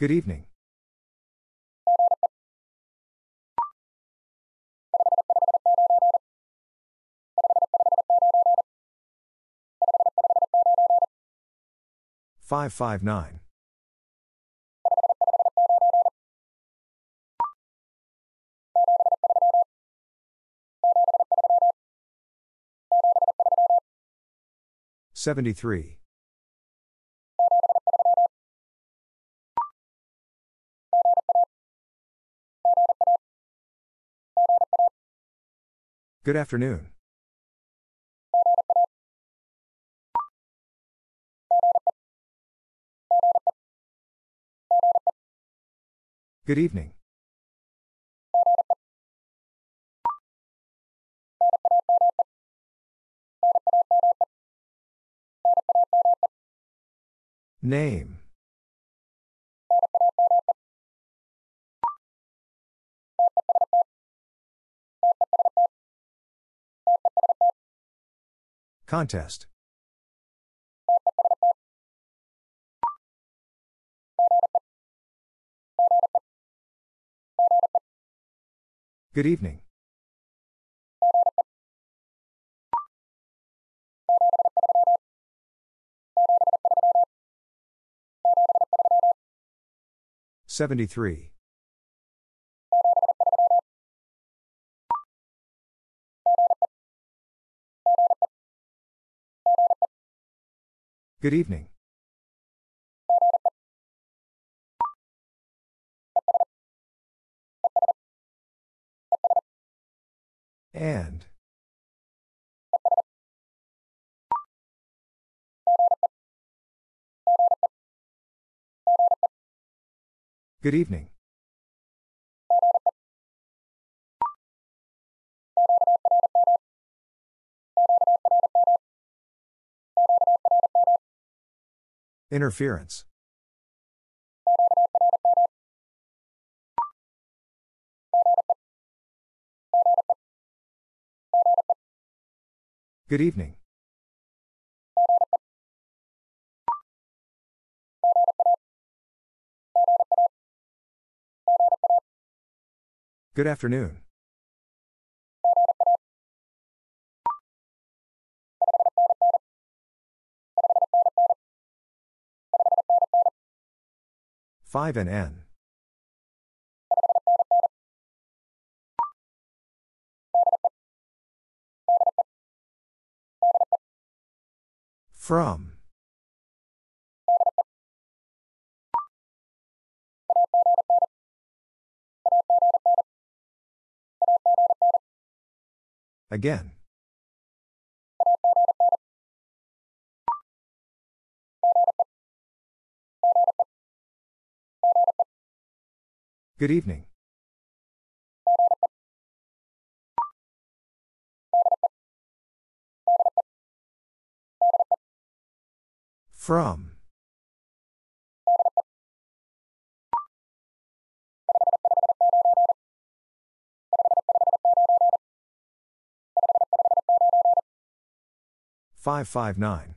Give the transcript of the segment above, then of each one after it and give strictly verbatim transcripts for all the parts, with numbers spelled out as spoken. Good evening. five five nine. seventy-three. Good afternoon. Good evening. Name. Contest. Good evening. seventy-three. Good evening. And. Good evening. Interference. Good evening. Good afternoon. Five and N. From. Again. Good evening. From. five five nine.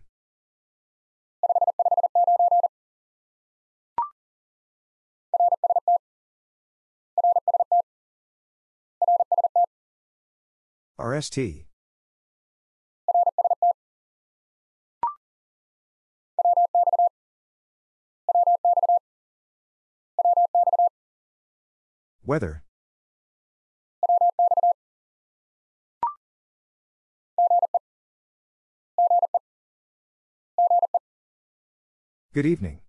R S T. Weather. Good evening.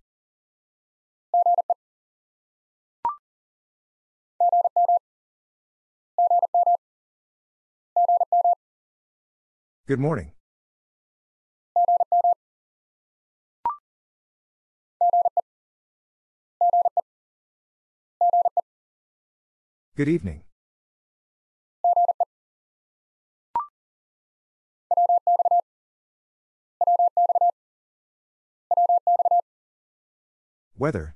Good morning. Good evening. Weather.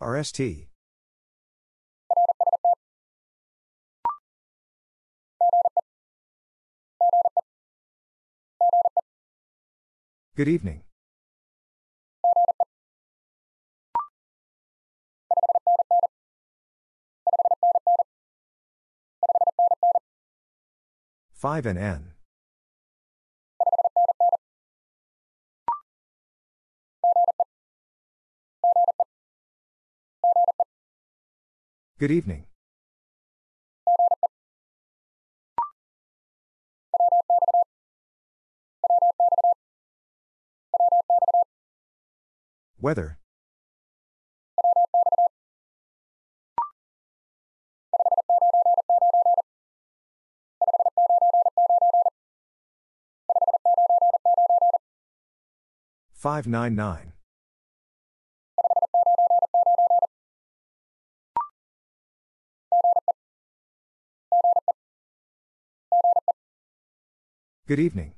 R S T. Good evening. Five and N. Good evening. Weather. Five nine nine. Good evening.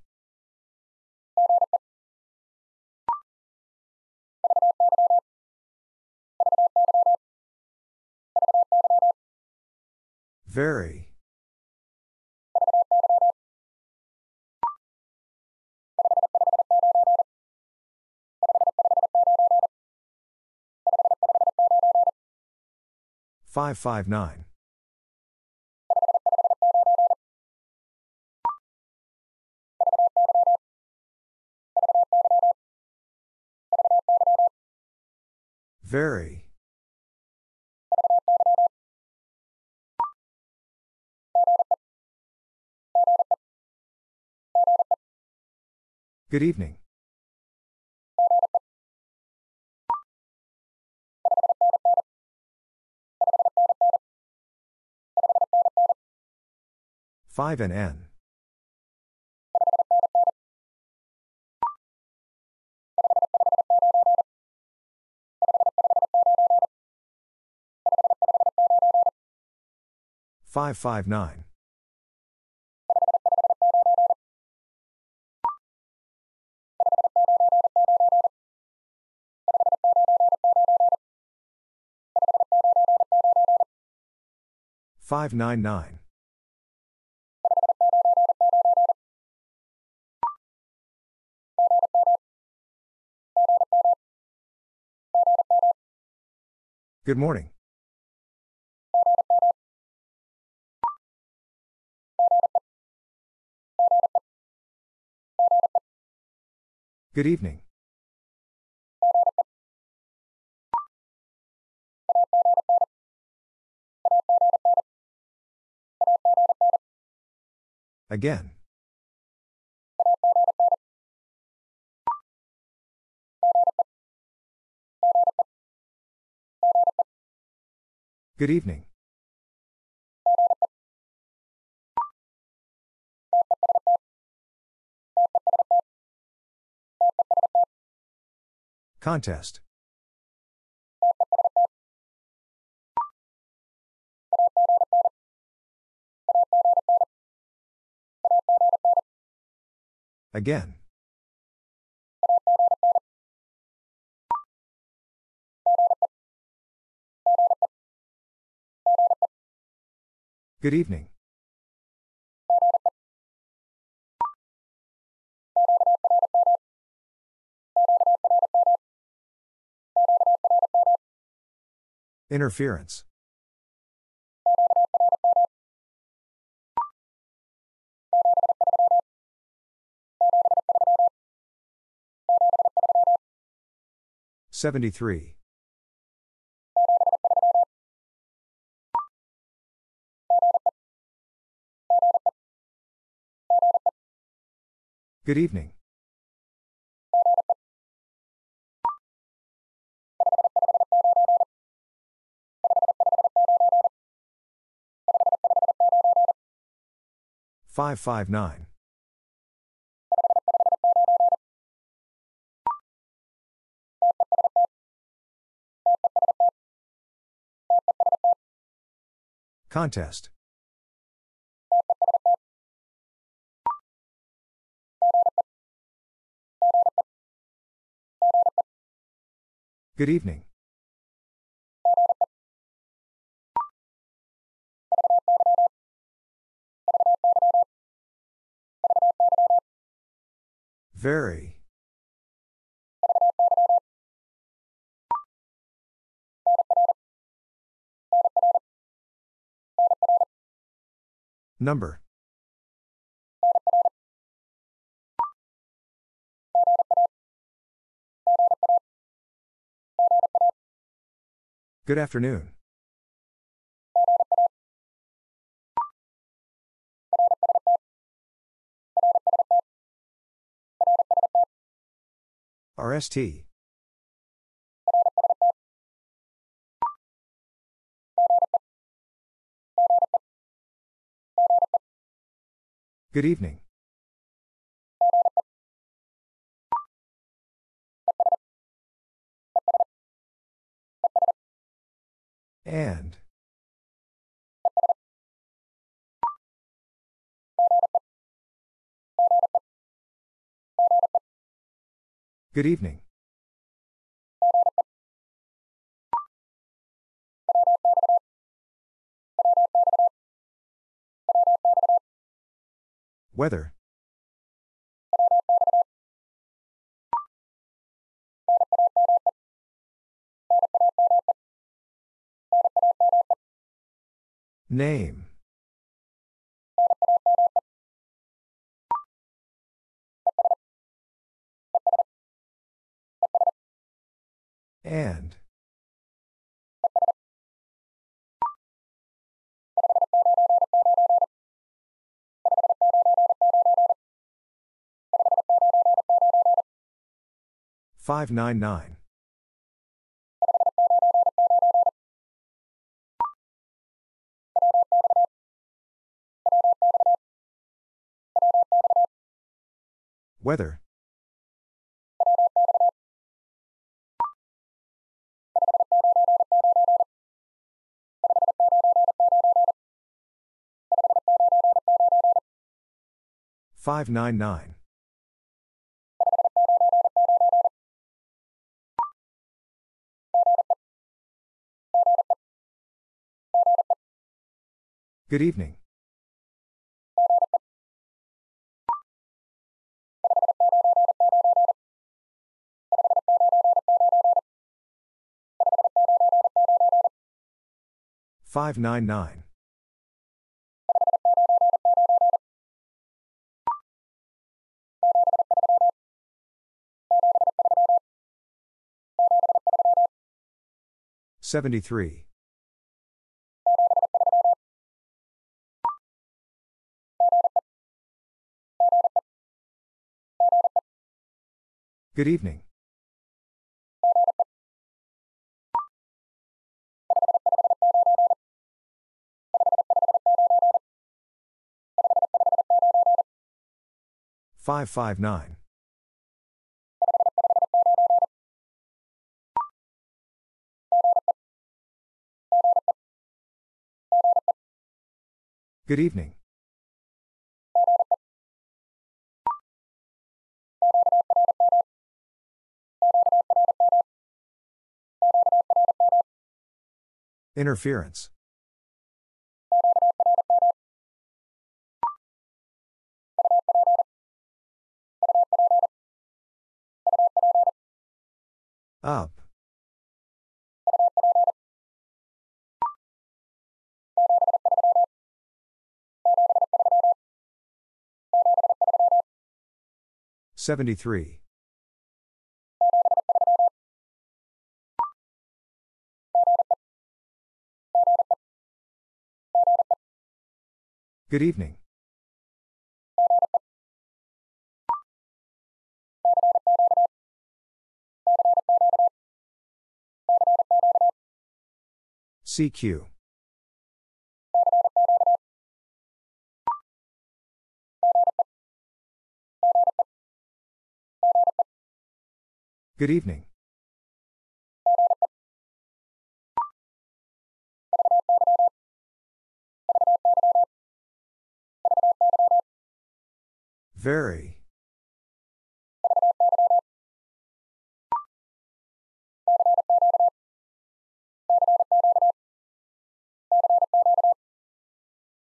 Very. Five five nine. Very. Good evening. Five and N. Five five nine. Five nine nine. Good morning. Good evening. Again. Good evening. Contest. Again. Good evening. Interference. Seventy-three. Good evening. Five five nine. Contest. Good evening. Very. Number. Good afternoon. R S T. Good evening. And. Good evening. Weather. Name. And. five nine nine. Weather. five nine nine. Good evening. five nine nine. seventy-three. Good evening. five five nine. Good evening. Interference. Up. seventy-three. Good evening. C Q. Good evening. Very.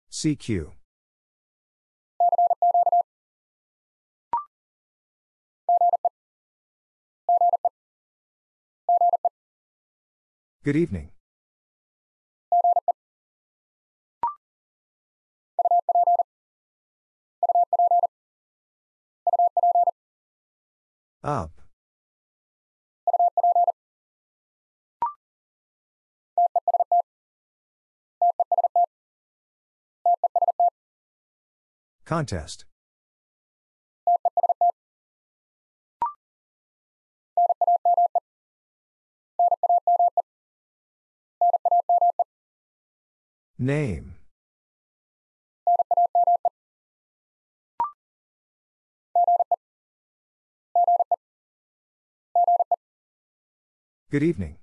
C Q. Good evening. Up. Contest. Name. Good evening.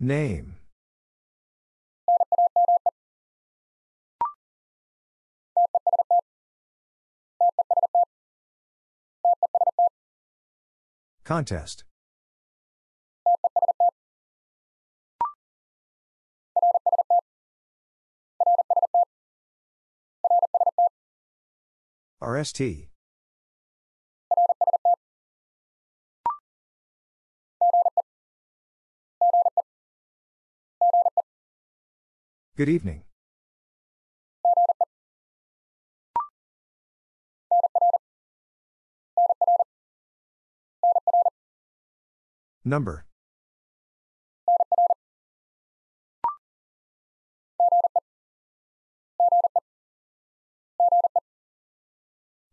Name. Contest. R S T. Good evening. Number.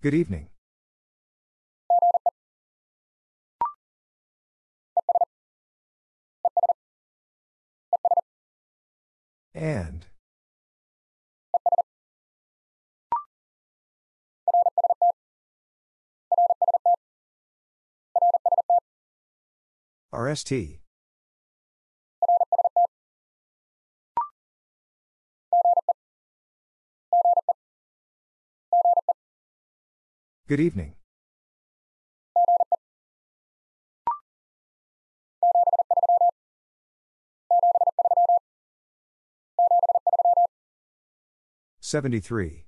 Good evening. And. R S T. Good evening. seventy-three.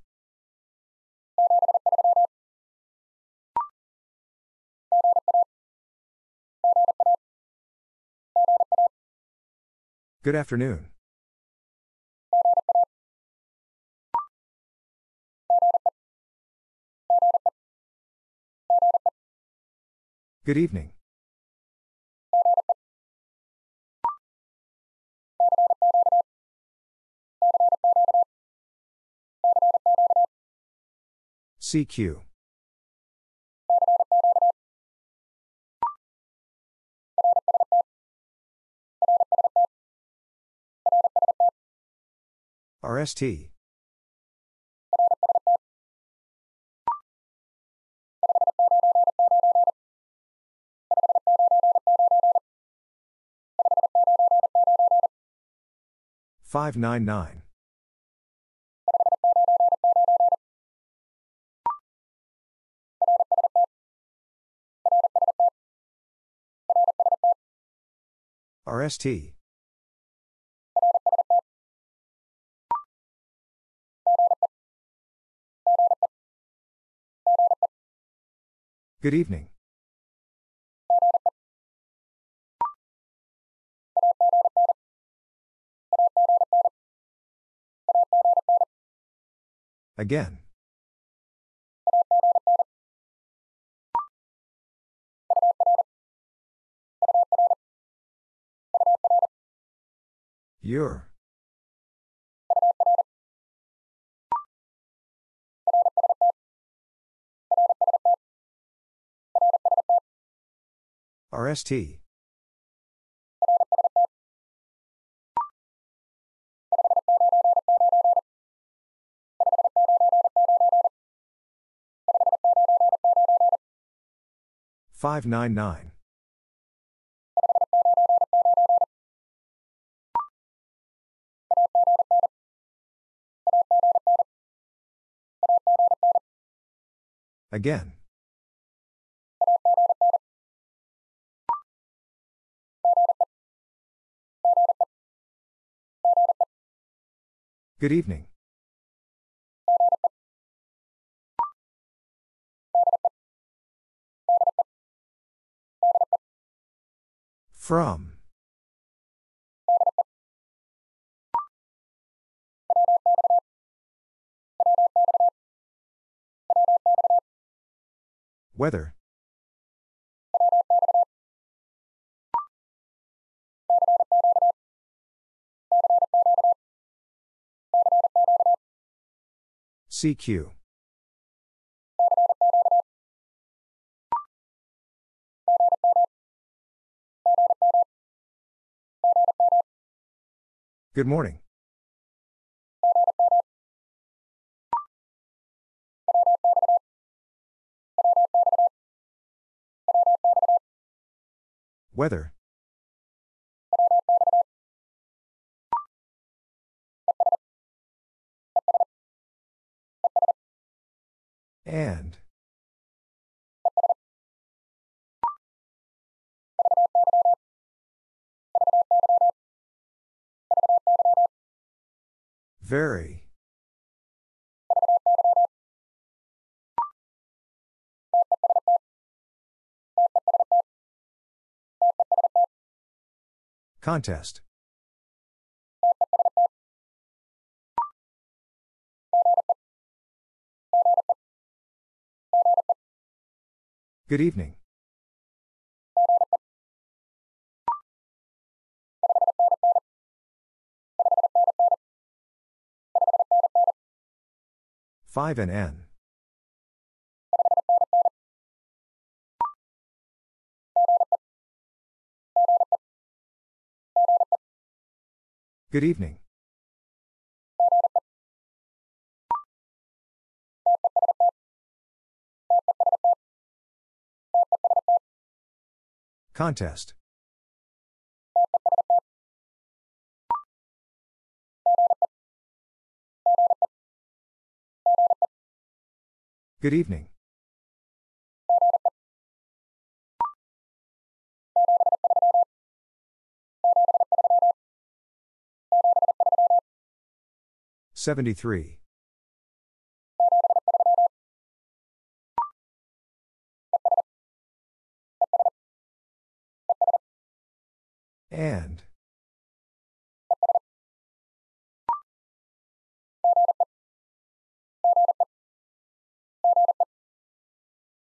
Good afternoon. Good evening. C Q. R S T. five ninety-nine. R S T. Good evening. Again. Your. R S T. five ninety-nine. Again. Good evening. From. Weather. C Q. Good morning. Weather. And. Very. Contest. Good evening. Five and N. Good evening. Contest. Good evening. seventy-three. And.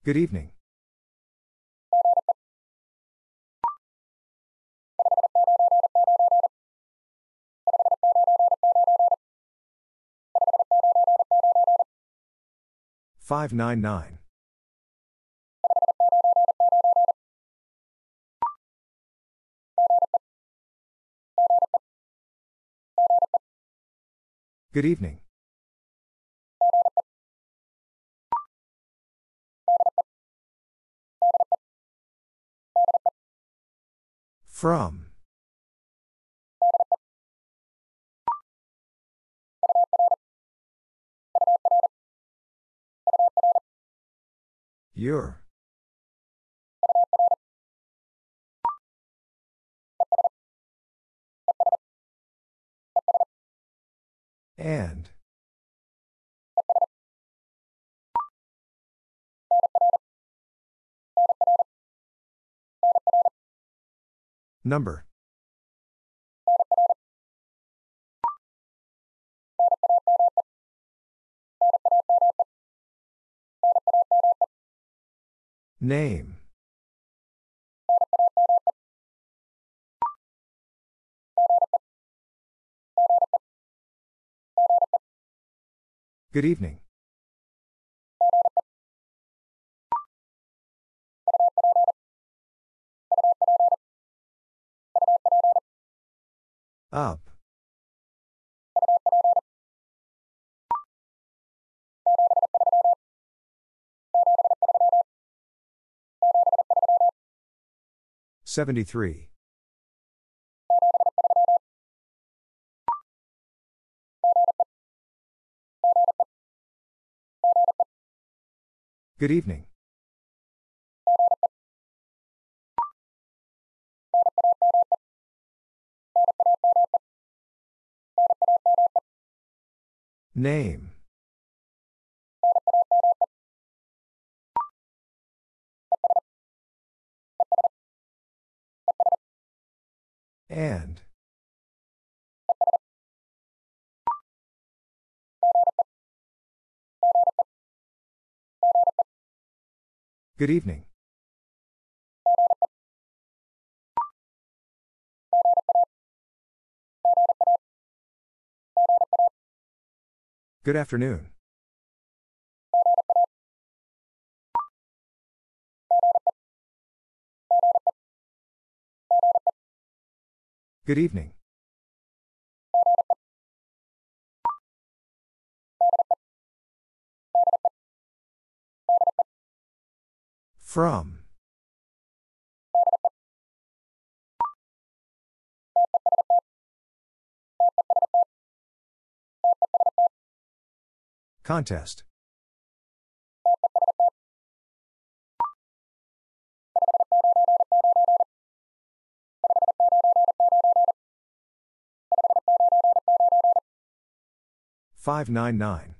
Good evening. five ninety-nine. Good evening. From. Your. And. Number. Name. Good evening. Up. seventy-three. Good evening. Name. And. Good evening. Good afternoon. Good evening. From. Contest. five nine nine.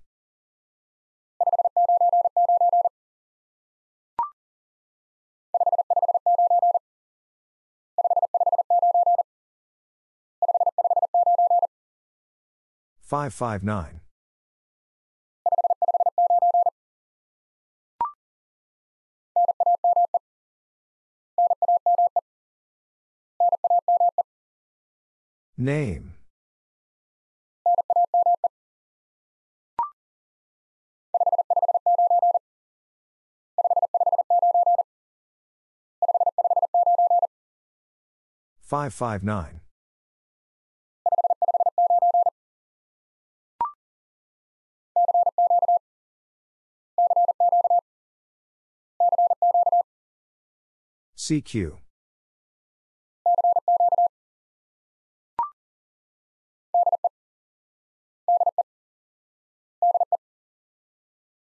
five five nine. Name. five five nine. C Q.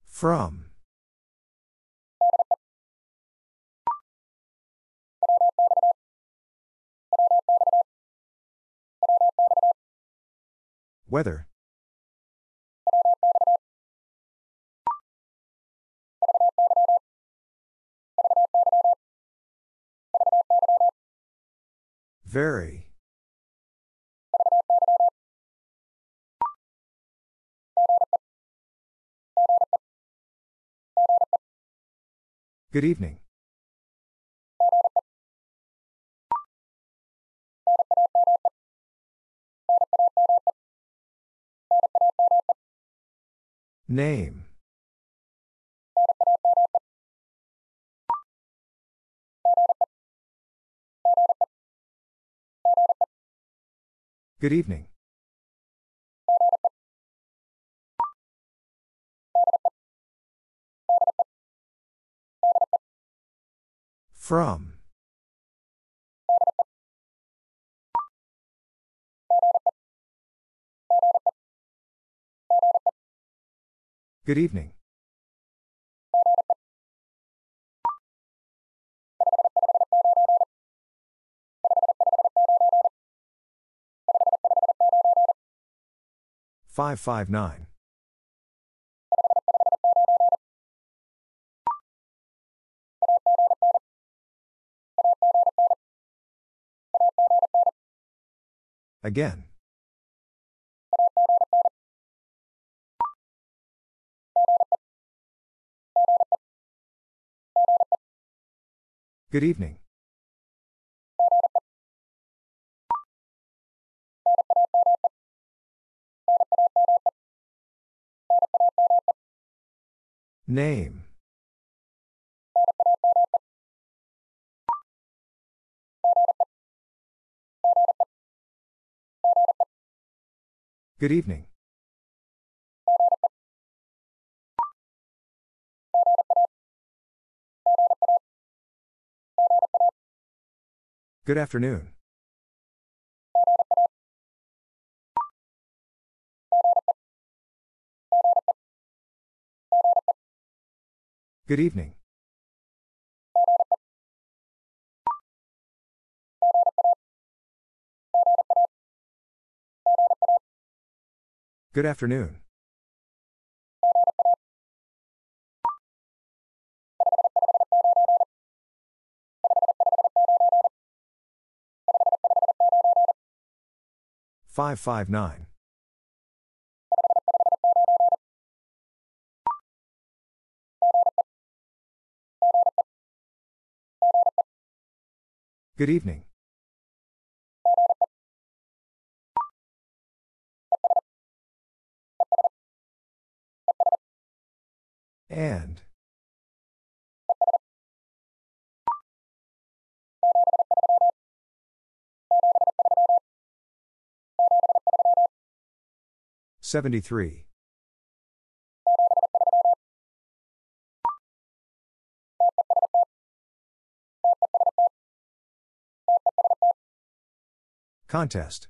From. Weather. Very. Good evening. Name. Good evening. From. Good evening. five five nine. Again. Good evening. Name. Good evening. Good afternoon. Good evening. Good afternoon. five five nine. Good evening. And. seventy-three. Contest.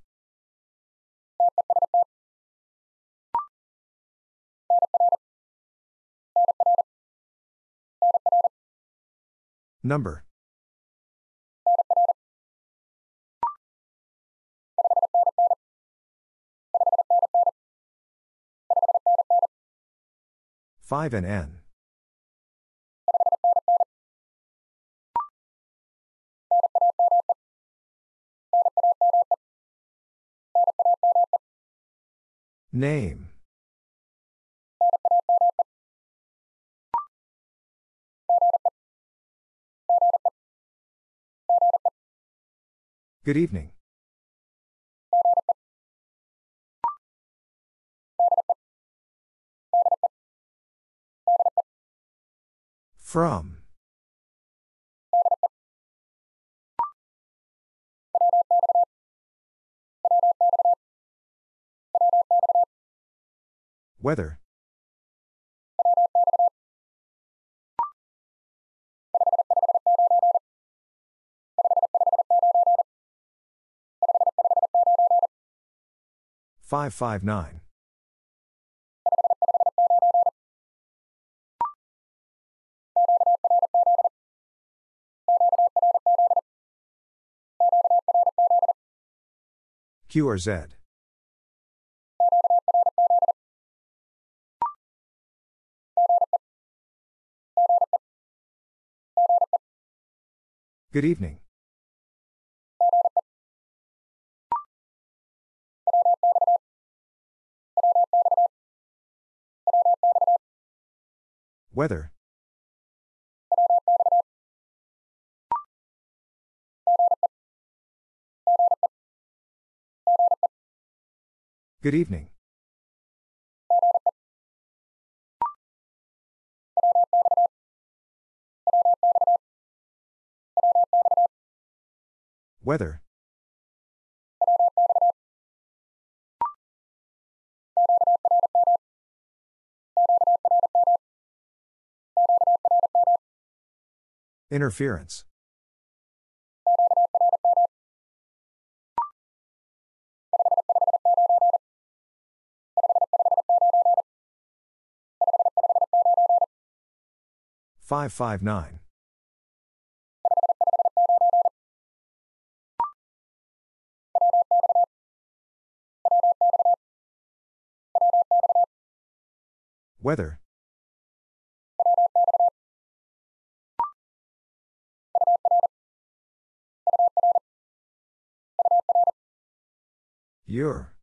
Number. Five and N. Name. Good evening. From. Weather. five five nine. Q or Z. Good evening. Weather. Good evening. Weather. Interference. five five nine. Weather. Your.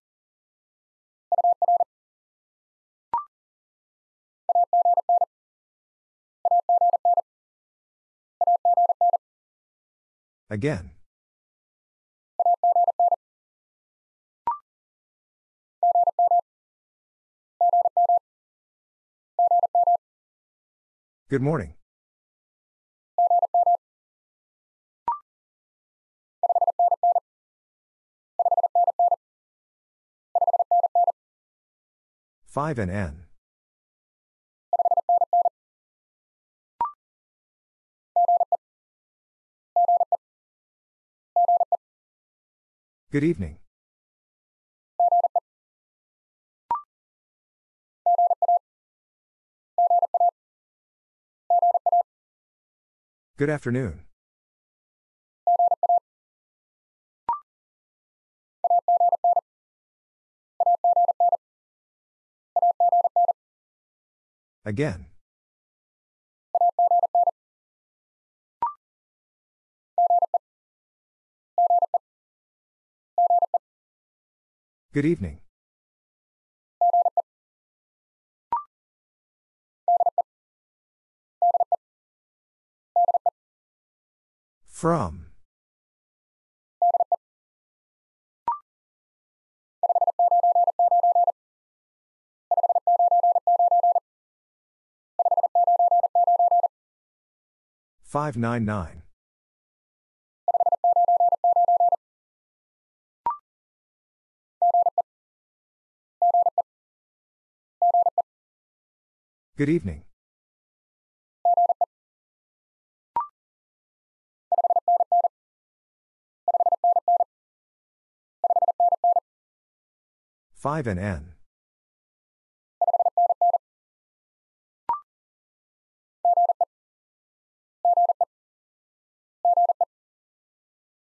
Again. Good morning. Five and N. Good evening. Good afternoon. Again. Good evening. From. five nine nine. Good evening. Five and N.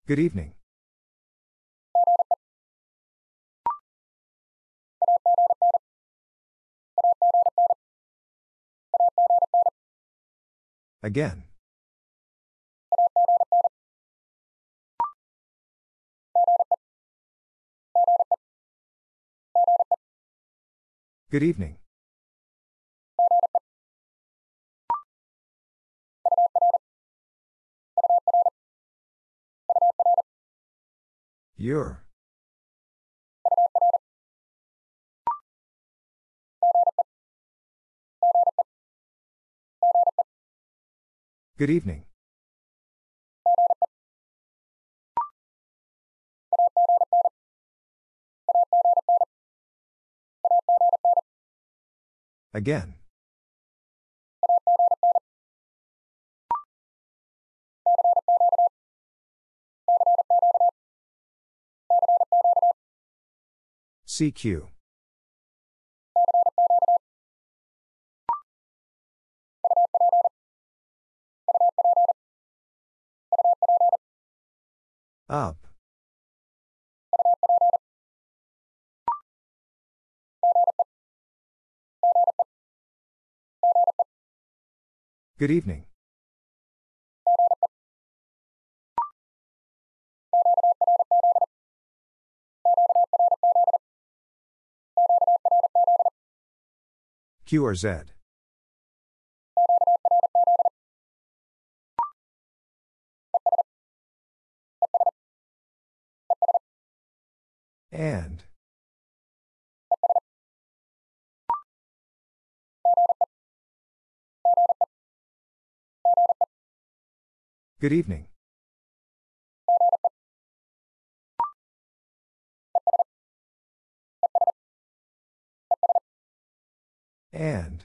Good evening. Again. Good evening. Your. Good evening. Again. C Q. Up. Good evening. Q or Z. And. Good evening. And.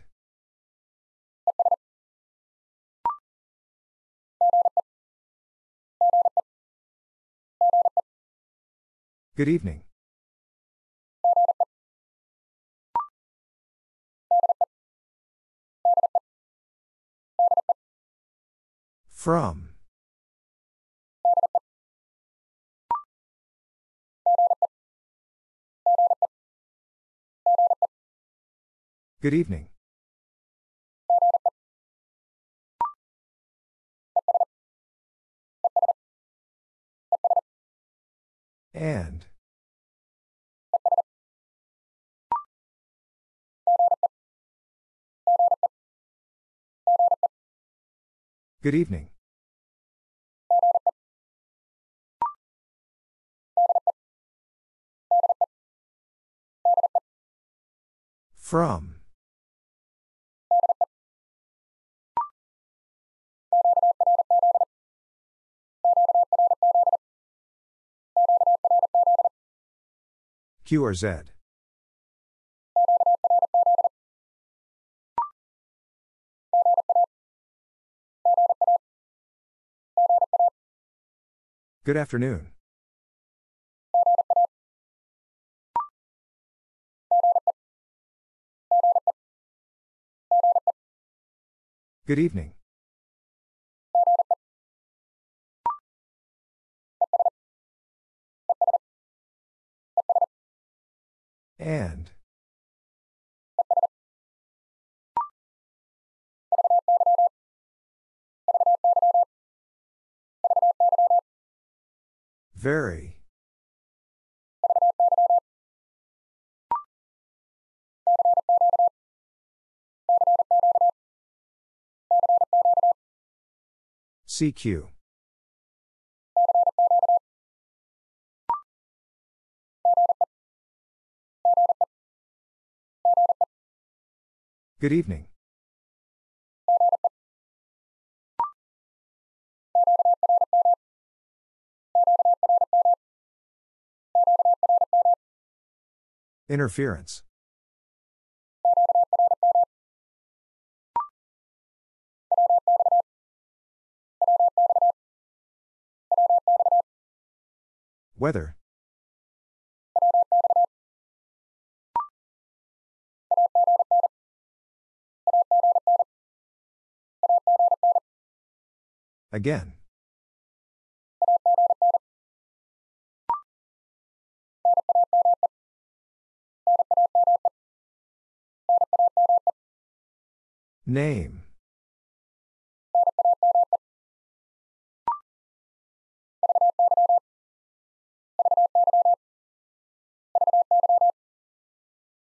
Good evening. From. Good evening. And. Good evening. From. Q or Z. Good afternoon. Good evening. And. Very. C Q. Good evening. Interference. Weather. Again. Name.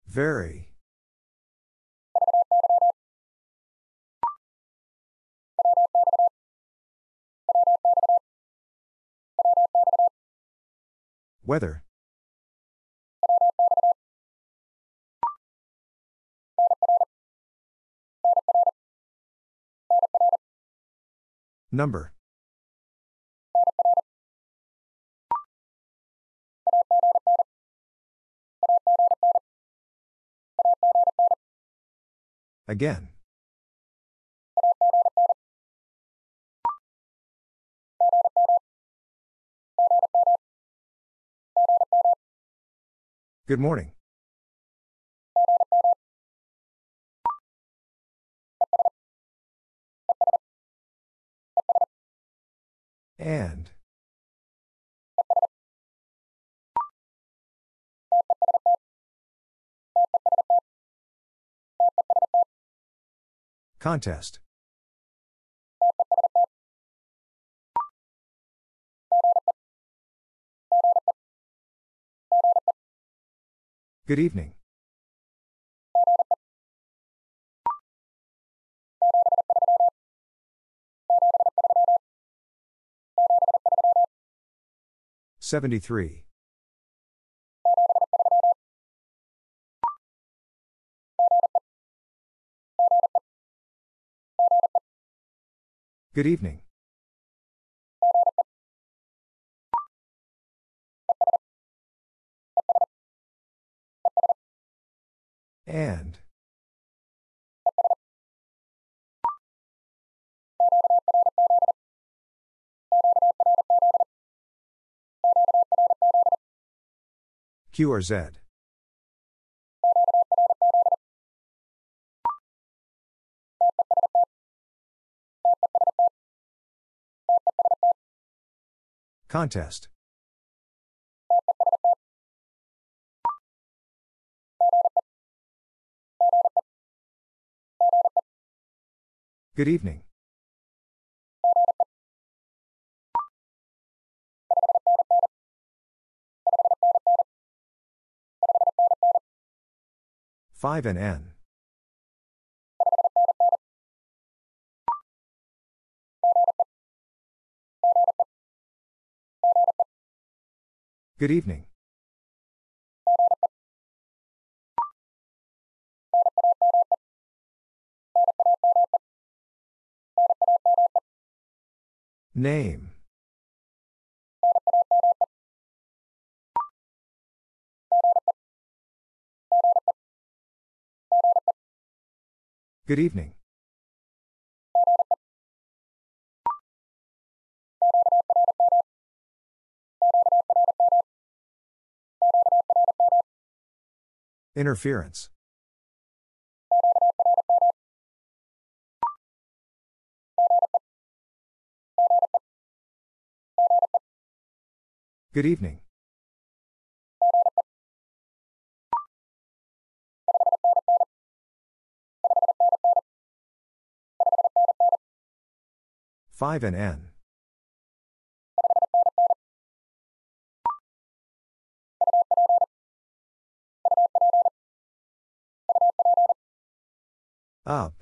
Very. Weather. Number. Again. Good morning. And. Contest. Good evening. seventy-three. Good evening. And. Q or Z. Contest. Good evening. Five and N. Good evening. Name. Good evening. Interference. Good evening. Five and N. Up.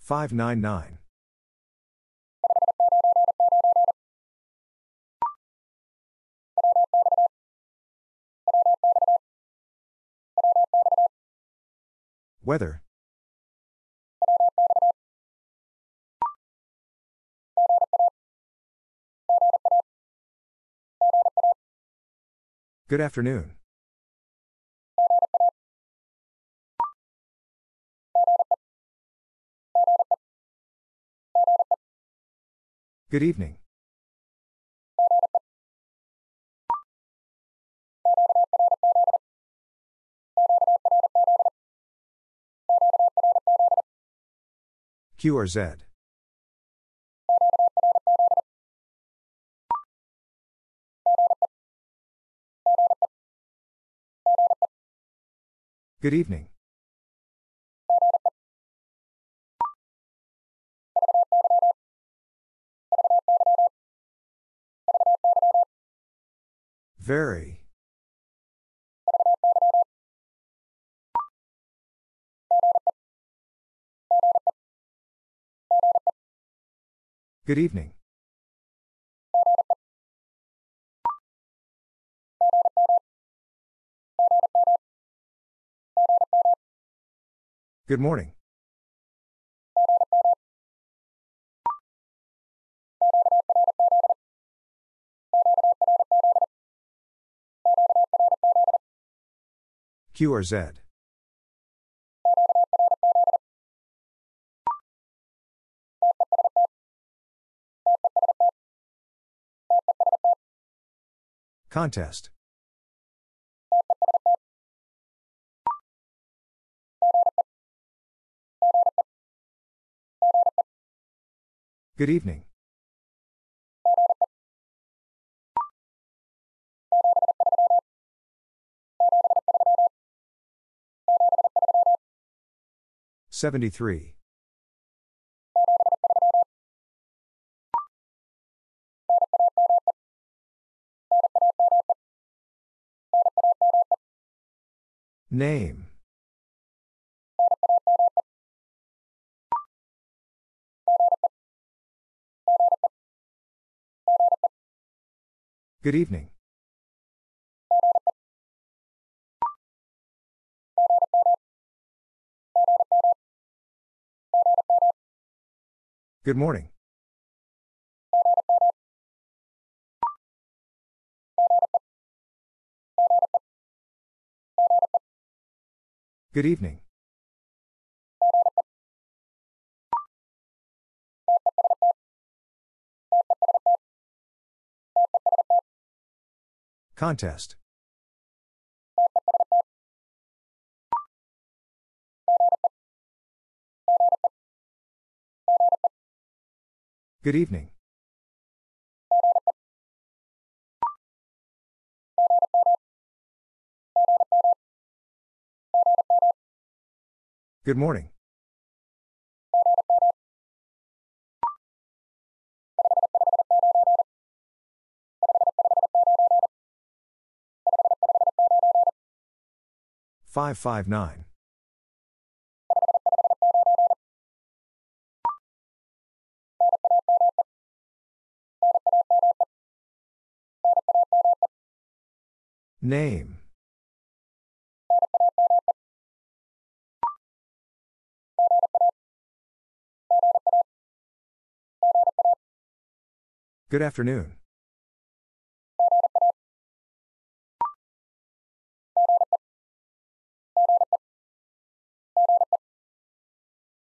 Five nine nine. Weather. Good afternoon. Good evening. Q or Z. Good evening. Very. Good evening. Good morning. Q or Z. Contest. Good evening. seventy-three. Name. Good evening. Good morning. Good evening. Contest. Good evening. Good morning. five five nine. Name. Good afternoon.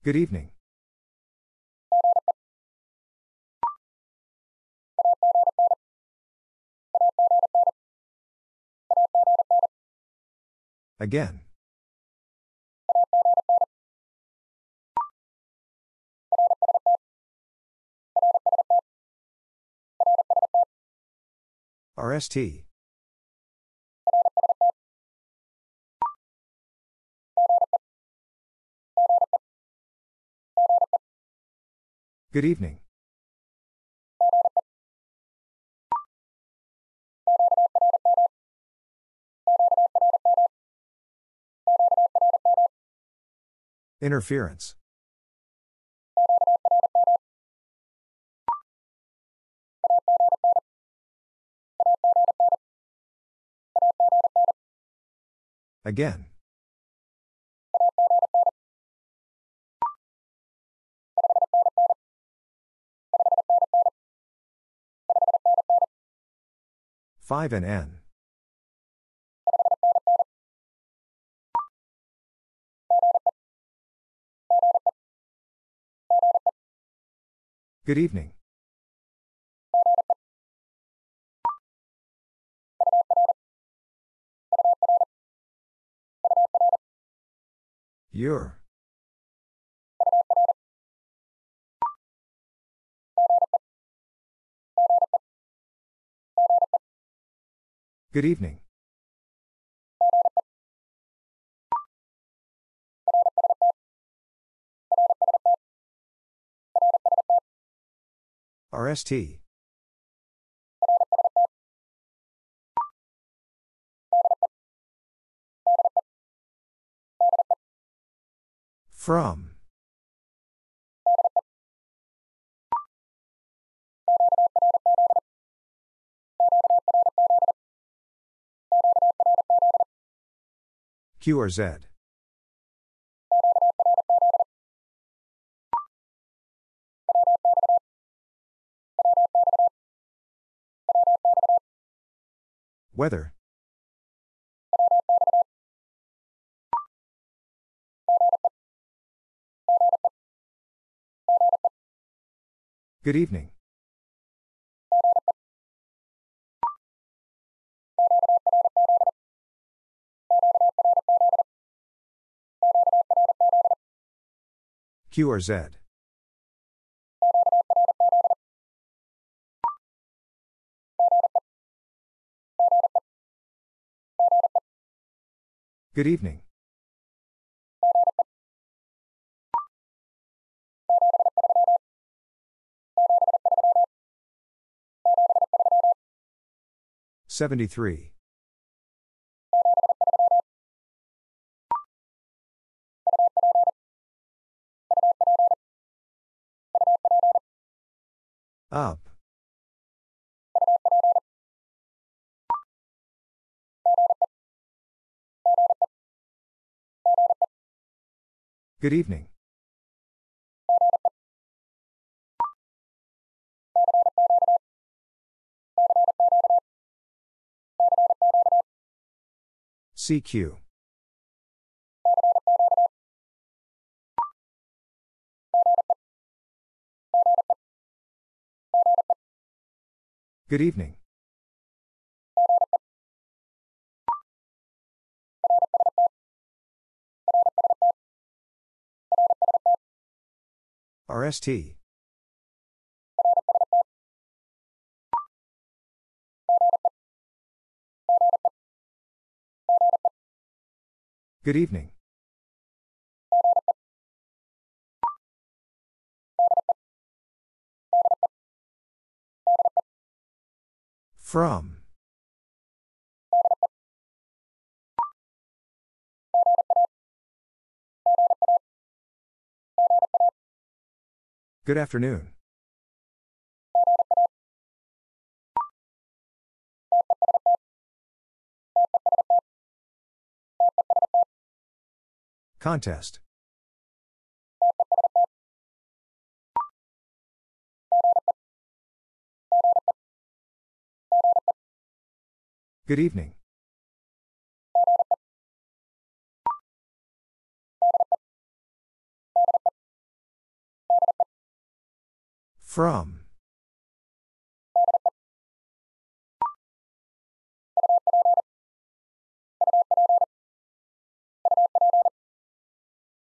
Good evening. Again. R S T. Good evening. Interference. Again. five and N. Good evening. Your. Good evening. R S T. From. Q or Z. Weather. Good evening. Q or Z. Good evening. seventy-three. Up. Good evening. C Q. Good evening. R S T. Good evening. From. Good afternoon. Contest. Good evening. From.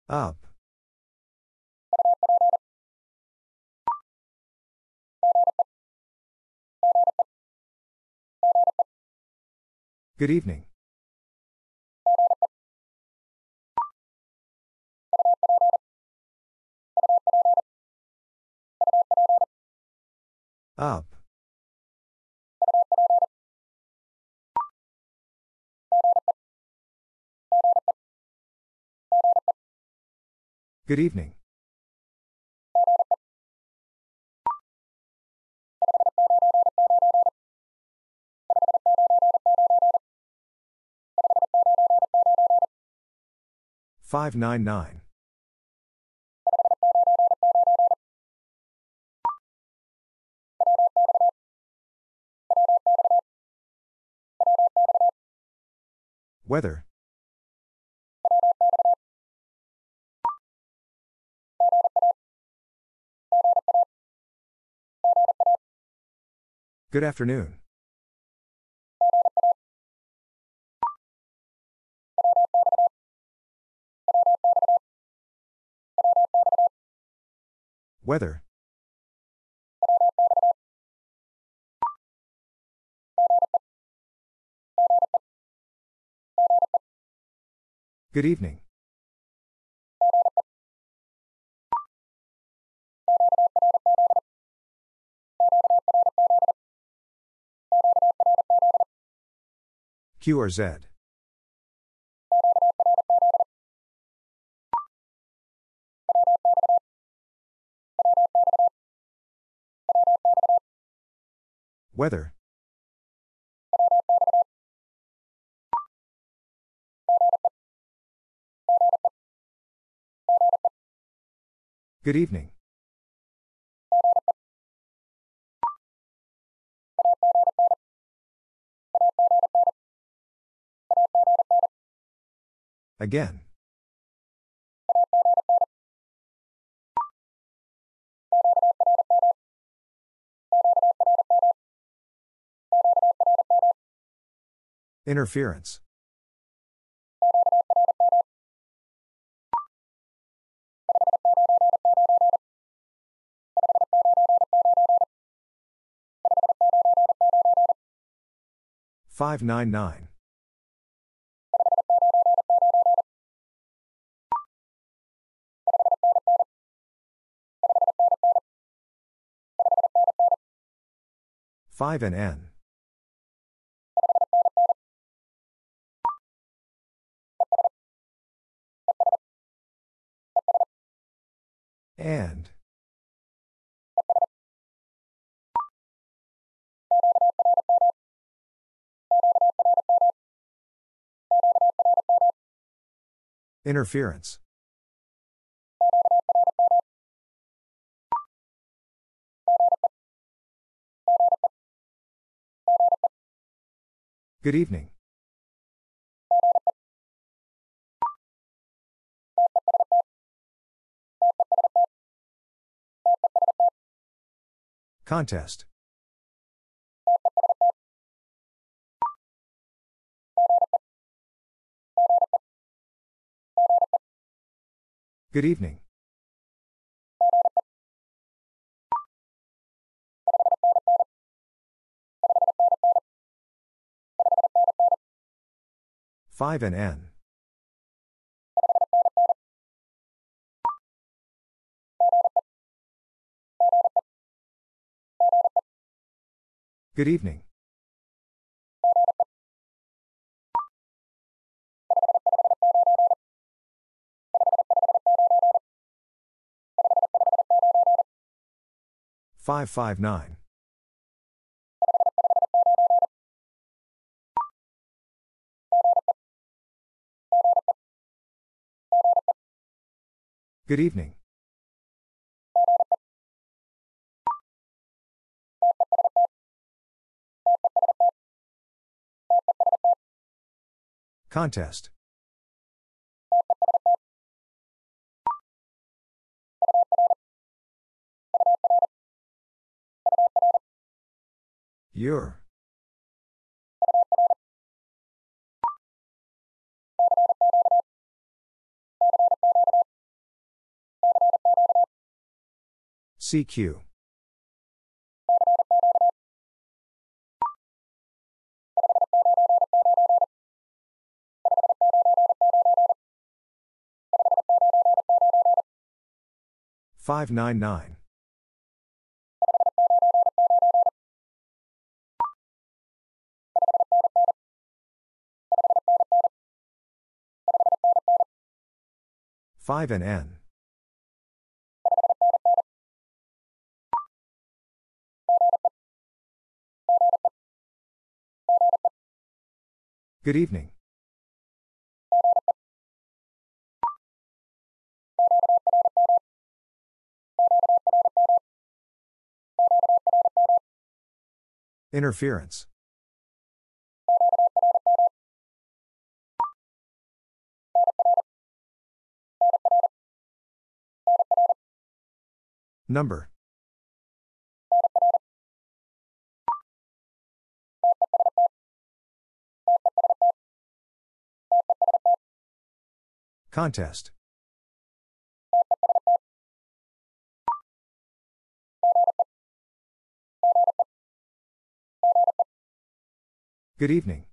Up. Good evening. Up. Good evening. five ninety-nine. Weather. Good afternoon. Weather. Good evening. Q or Z. Weather. Good evening. Again. Interference. five nine nine. five and N. And. Interference. Good evening. Contest. Good evening. five and N. Good evening. five five nine. Good evening. Contest. Your. C Q. five nine nine. five and N. Good evening. Interference. Number. Contest. Good evening.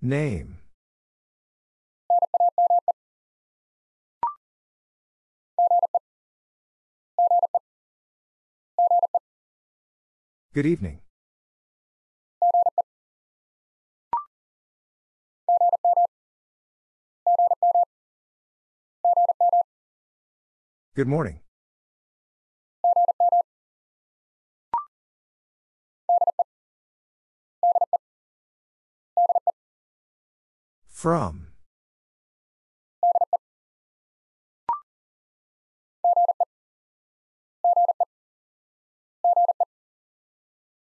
Name. Good evening. Good morning. From.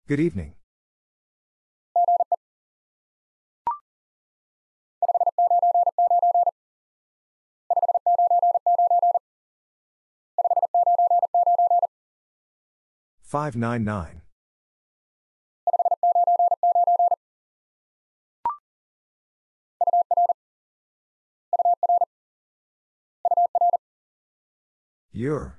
Good evening. five nine nine. Your.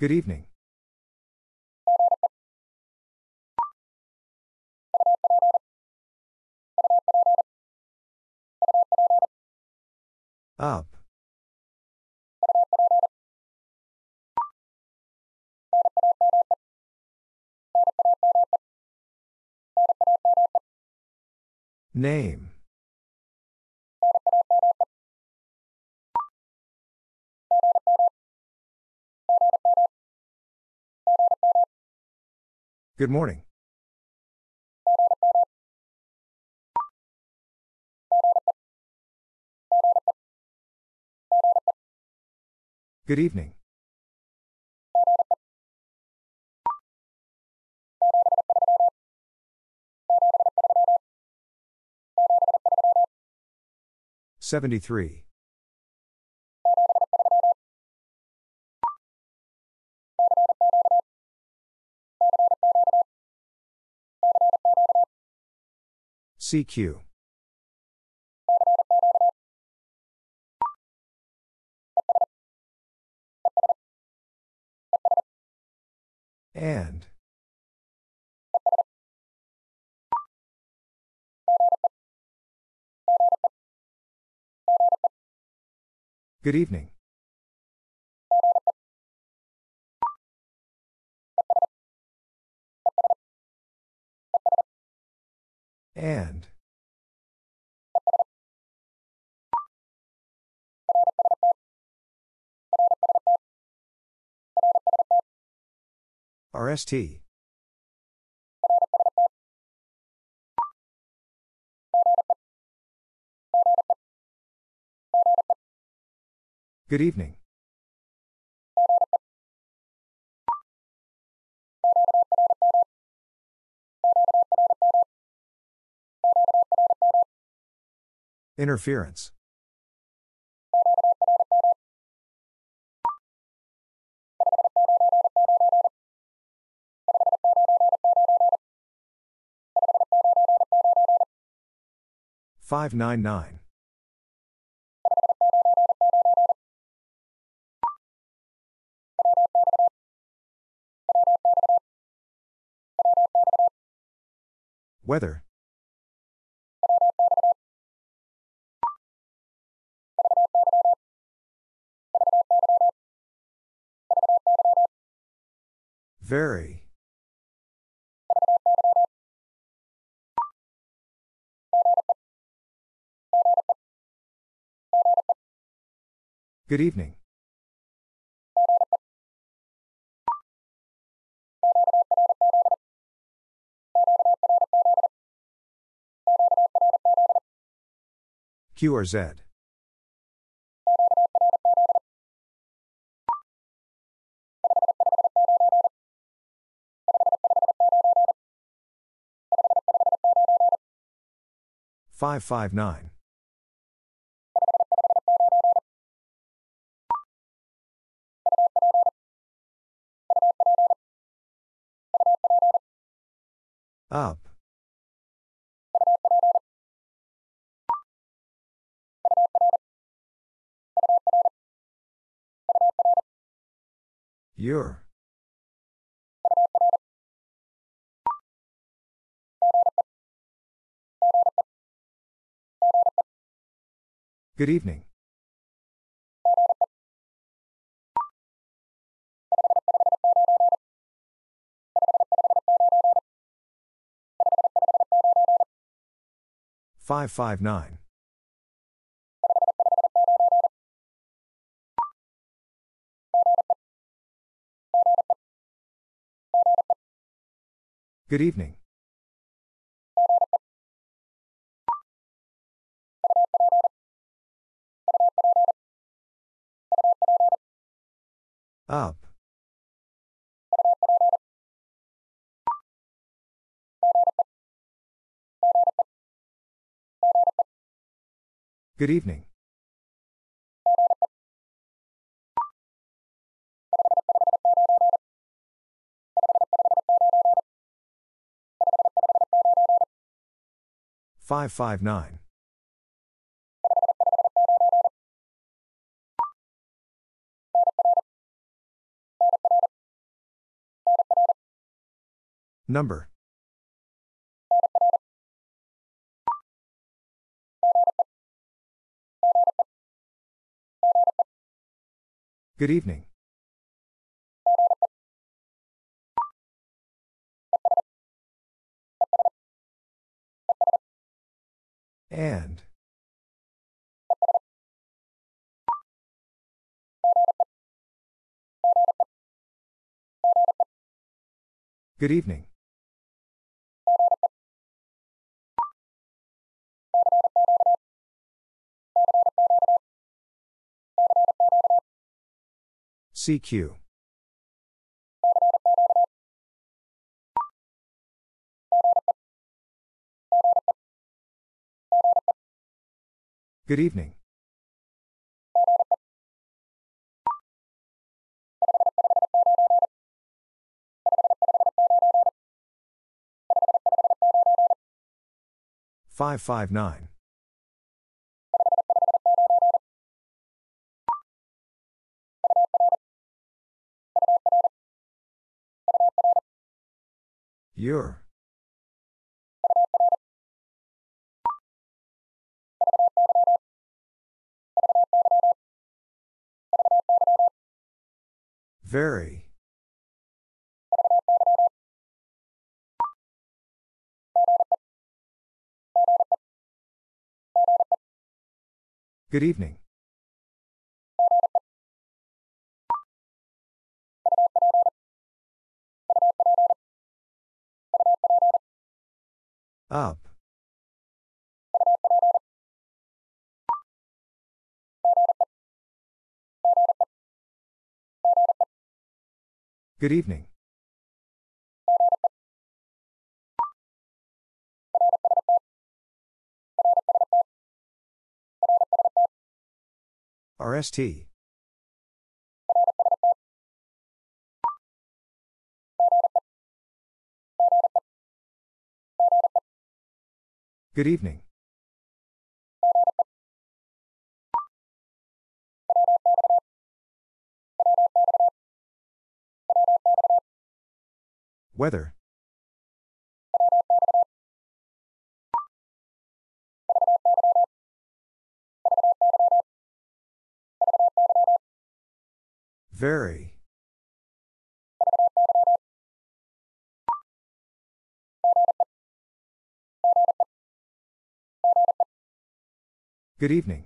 Good evening. Up. Name. Good morning. Good evening. seventy-three. C Q. And. Good evening. And. R S T. Good evening. Interference. five nine nine. Weather. Very. Good evening. Q R Z. five five nine. Up. Your. Good evening. five five nine. Good evening. Up. Good evening. five five nine. Number. Good evening. And. Good evening. C Q. Good evening. five five nine. Your. Very. Good evening. Up. Good evening. R S T. Good evening. Weather. Very. Good evening.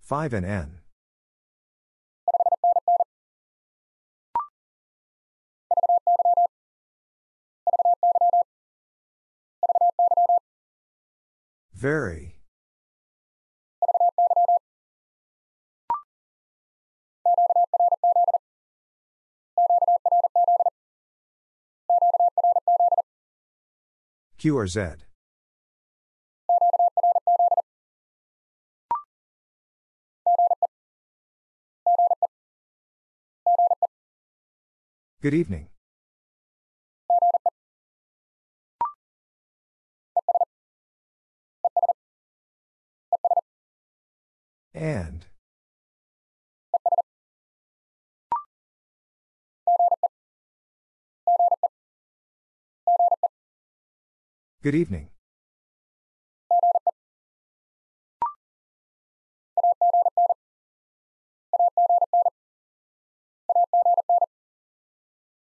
Five and N. Very. Q or Z. Good evening. And. Good evening.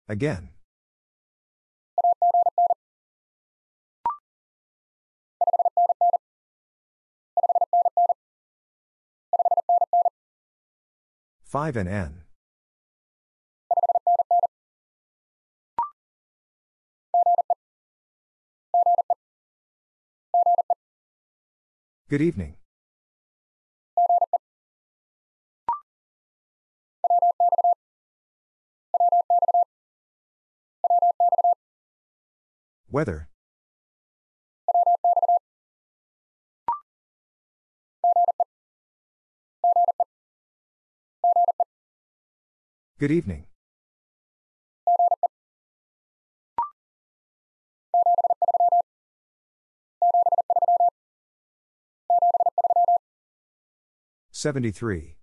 Again. Five and N. Good evening. Weather. Good evening. seventy-three.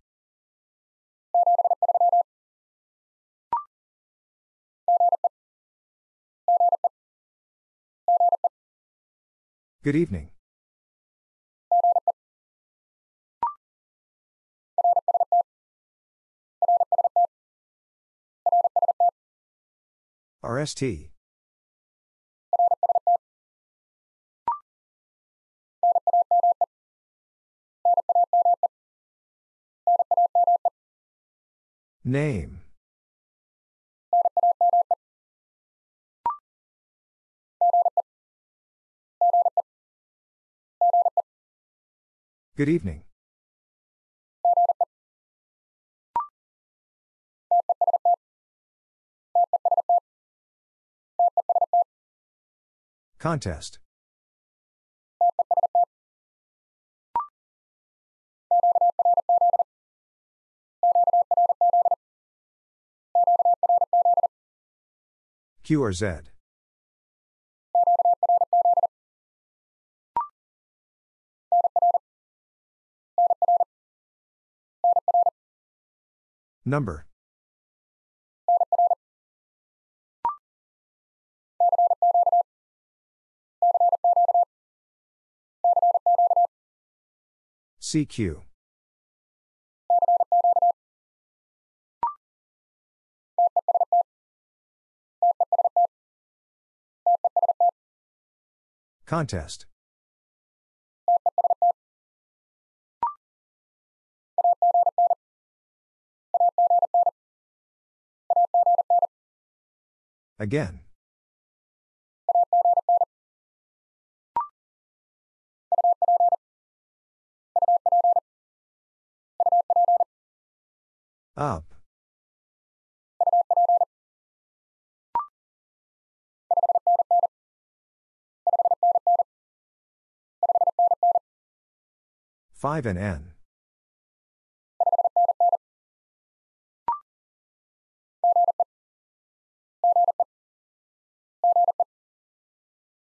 Good evening. R S T. Name. Good evening. Contest. Q or Z. Number. C Q. Contest. Again. Up. Five and N.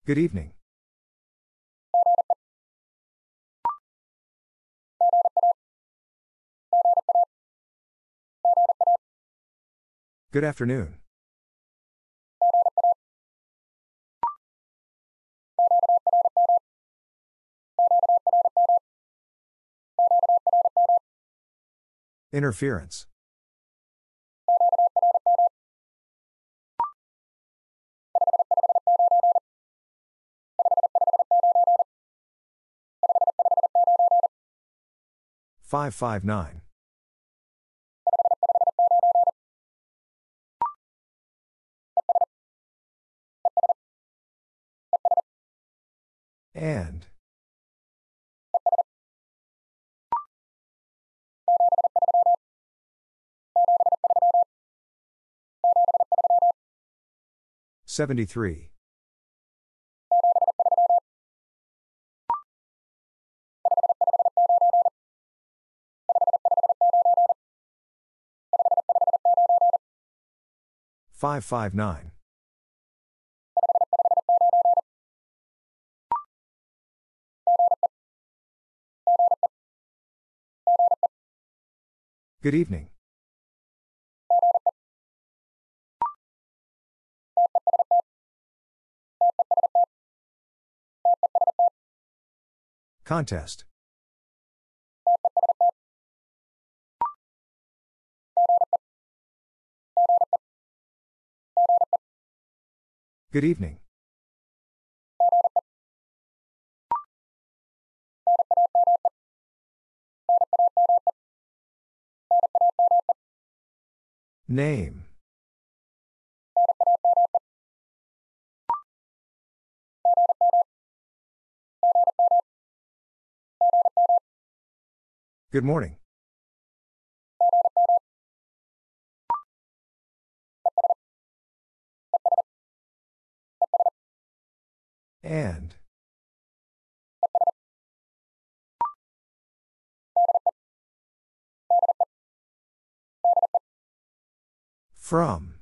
Good evening. Good afternoon. Interference. five five nine. And. seventy-three. five five nine. Good evening. Contest. Good evening. Name. Good morning. And. From.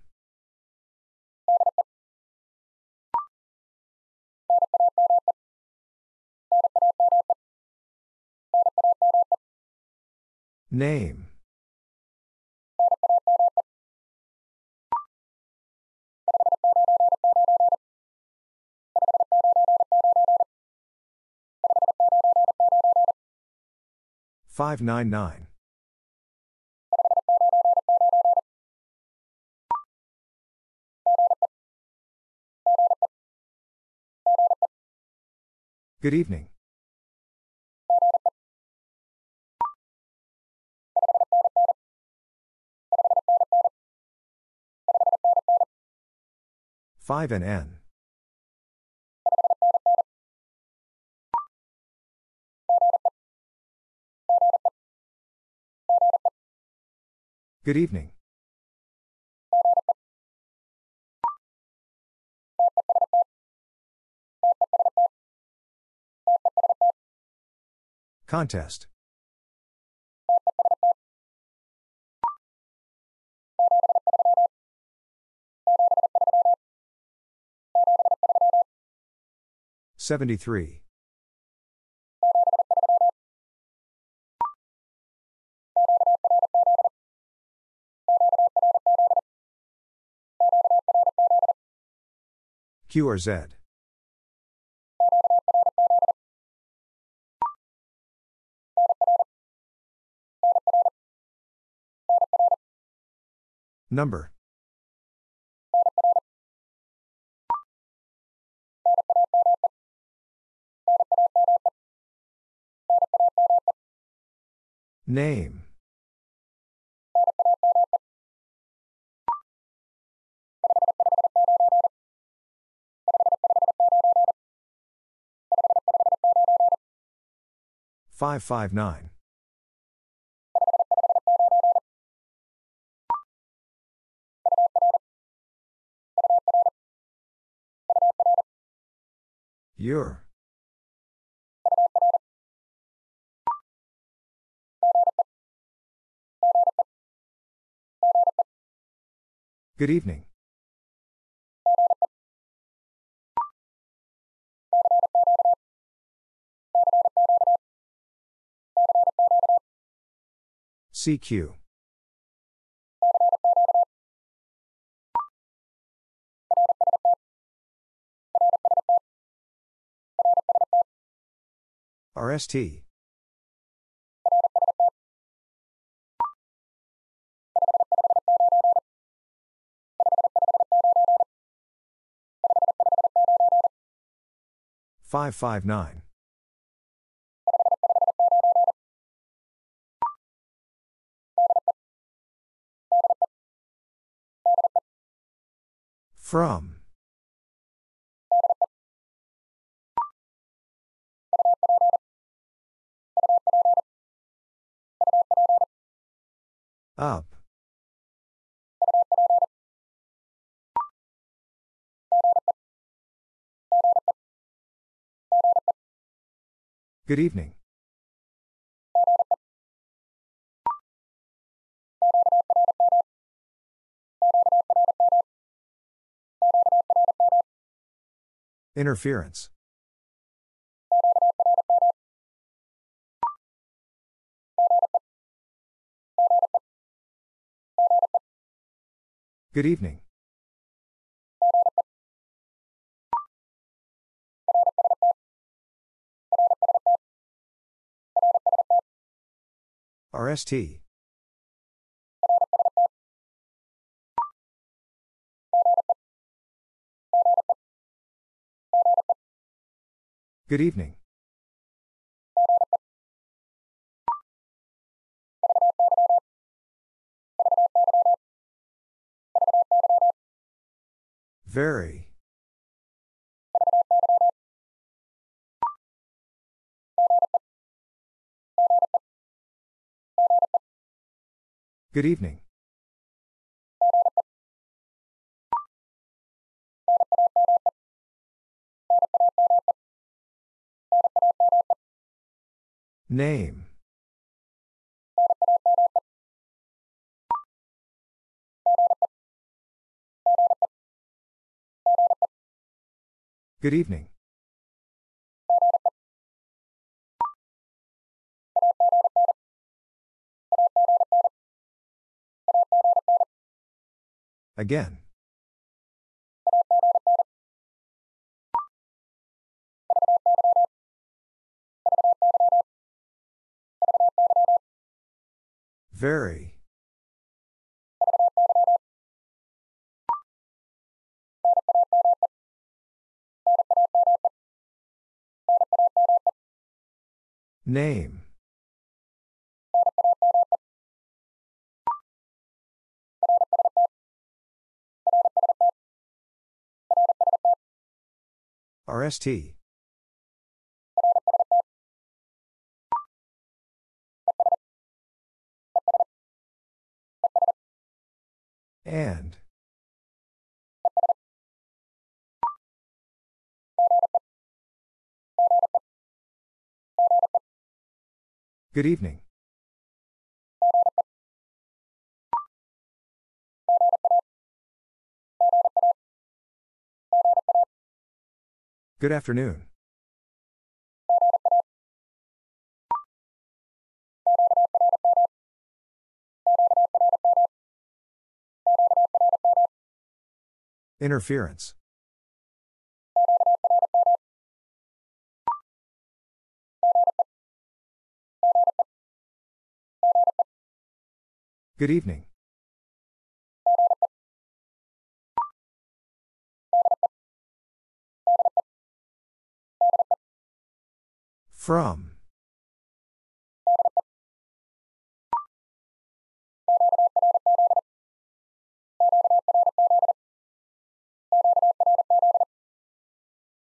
Name. five nine nine. Good evening. Five and N. Good evening. Contest. seventy-three. Q or Z. Number. Name. five five nine. Your. Good evening. C Q. R S T. five five nine. From. Up. Good evening. Interference. Good evening. R S T. Good evening. Very. Good evening. Name. Good evening. Again. Very. Name. R S T. And. Good evening. Good afternoon. Interference. Good evening. From.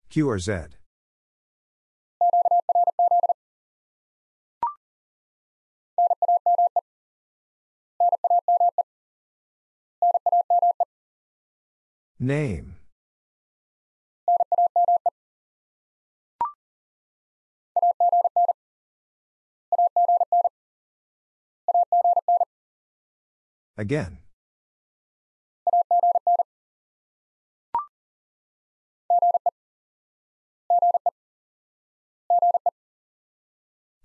Q or Z. Name. Again.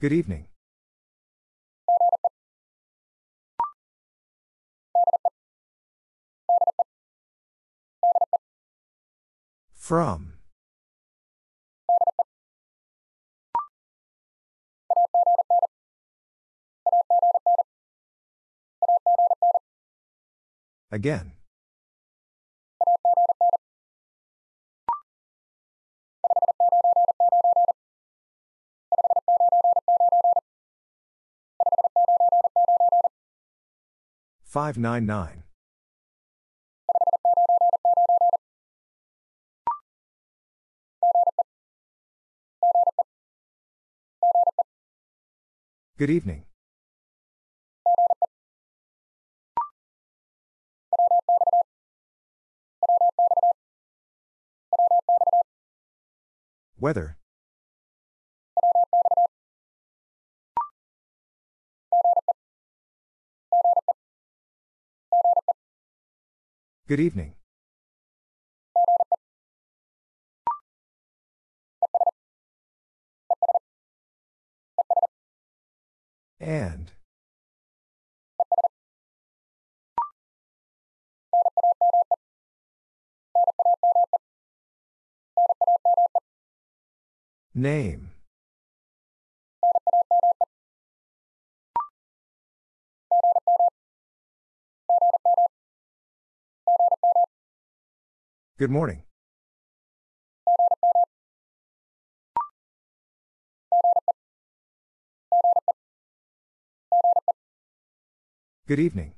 Good evening. From. Again. five ninety-nine. Good evening. Weather. Good evening. And. Name. Good morning. Good evening.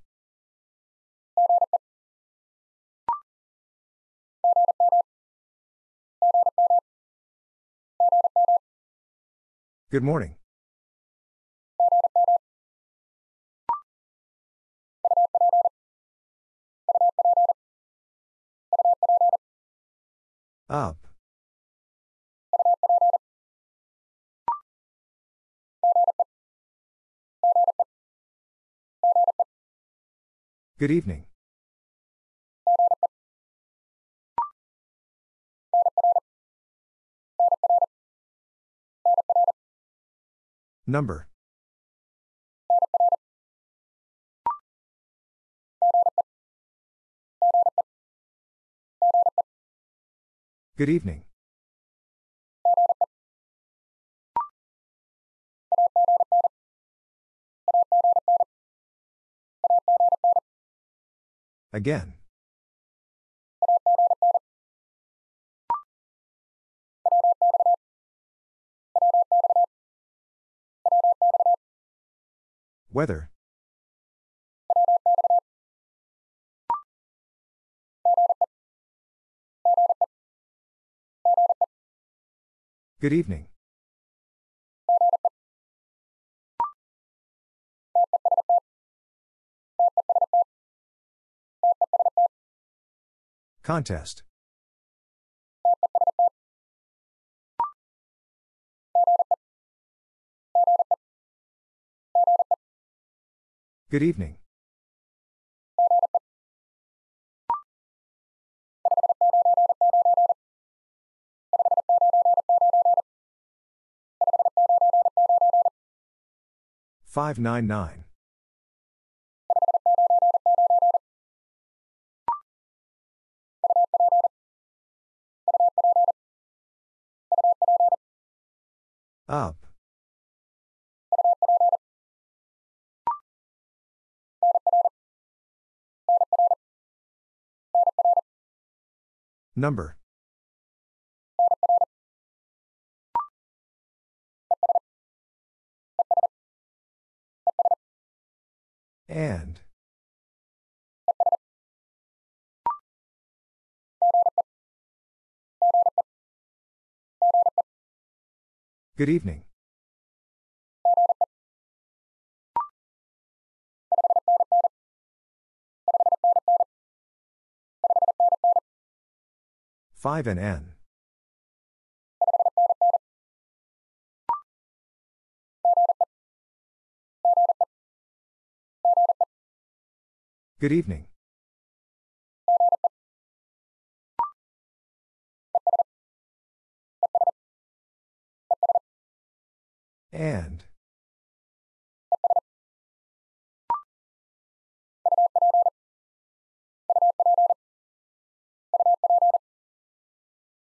Good morning. Up. Good evening. Number. Good evening. Again. Weather. Good evening. Contest. Good evening. five nine nine. Up. Number. And. Good evening. Five and N. Good evening. And.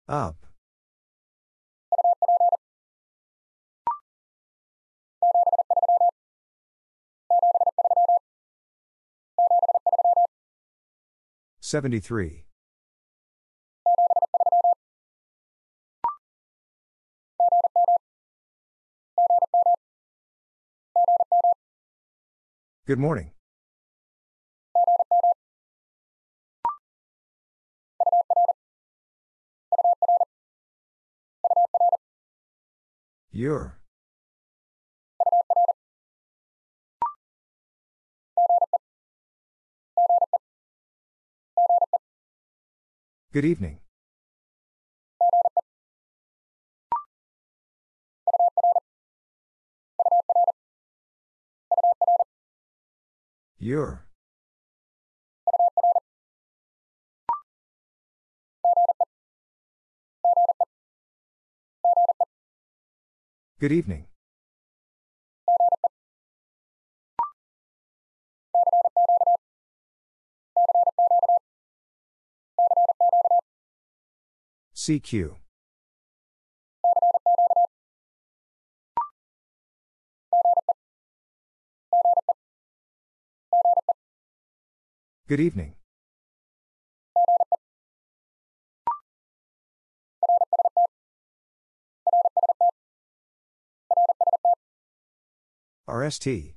Up. seventy-three. Good morning. Your. Good evening. Your. Good evening. C Q. Good evening. R S T.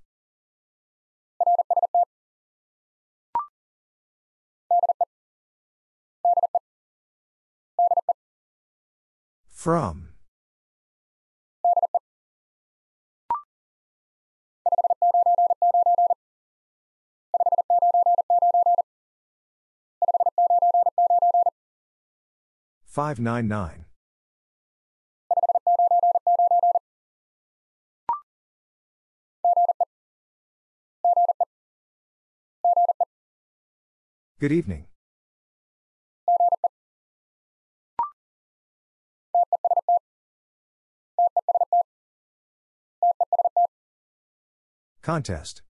From. five nine nine. Good evening. Contest.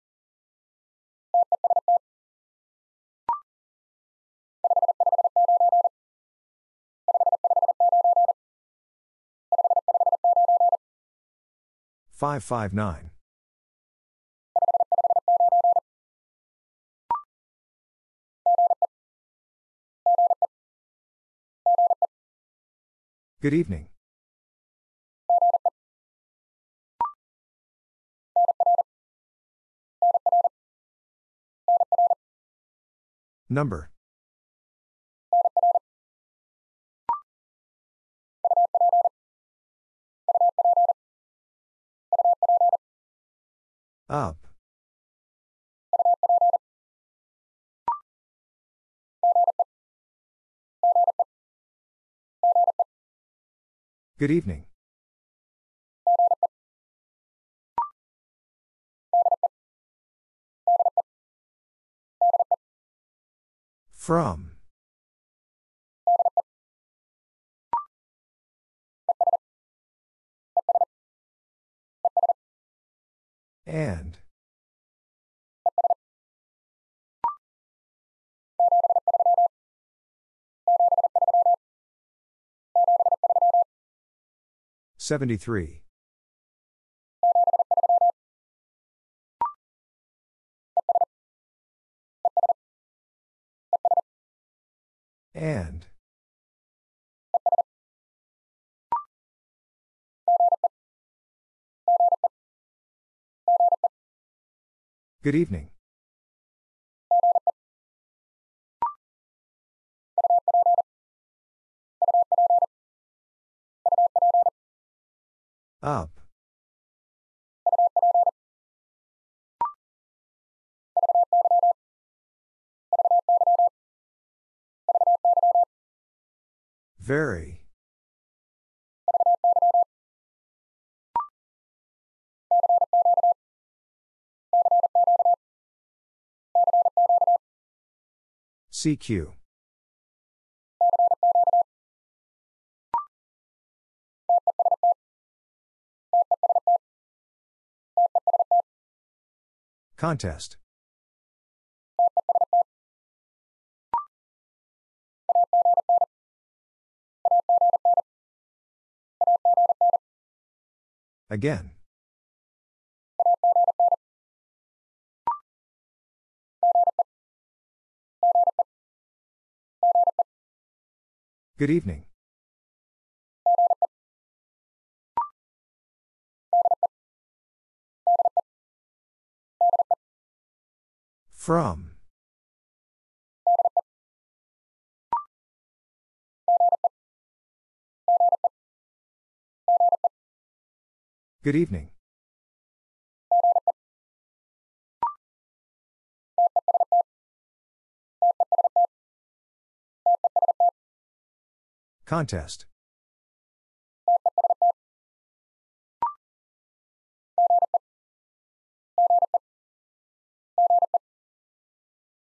five five nine. Good evening. Number. Up. Good evening. From. And. seventy-three. And. Good evening. Up. Very. C Q. Contest. Again. Good evening. From. Good evening. Contest.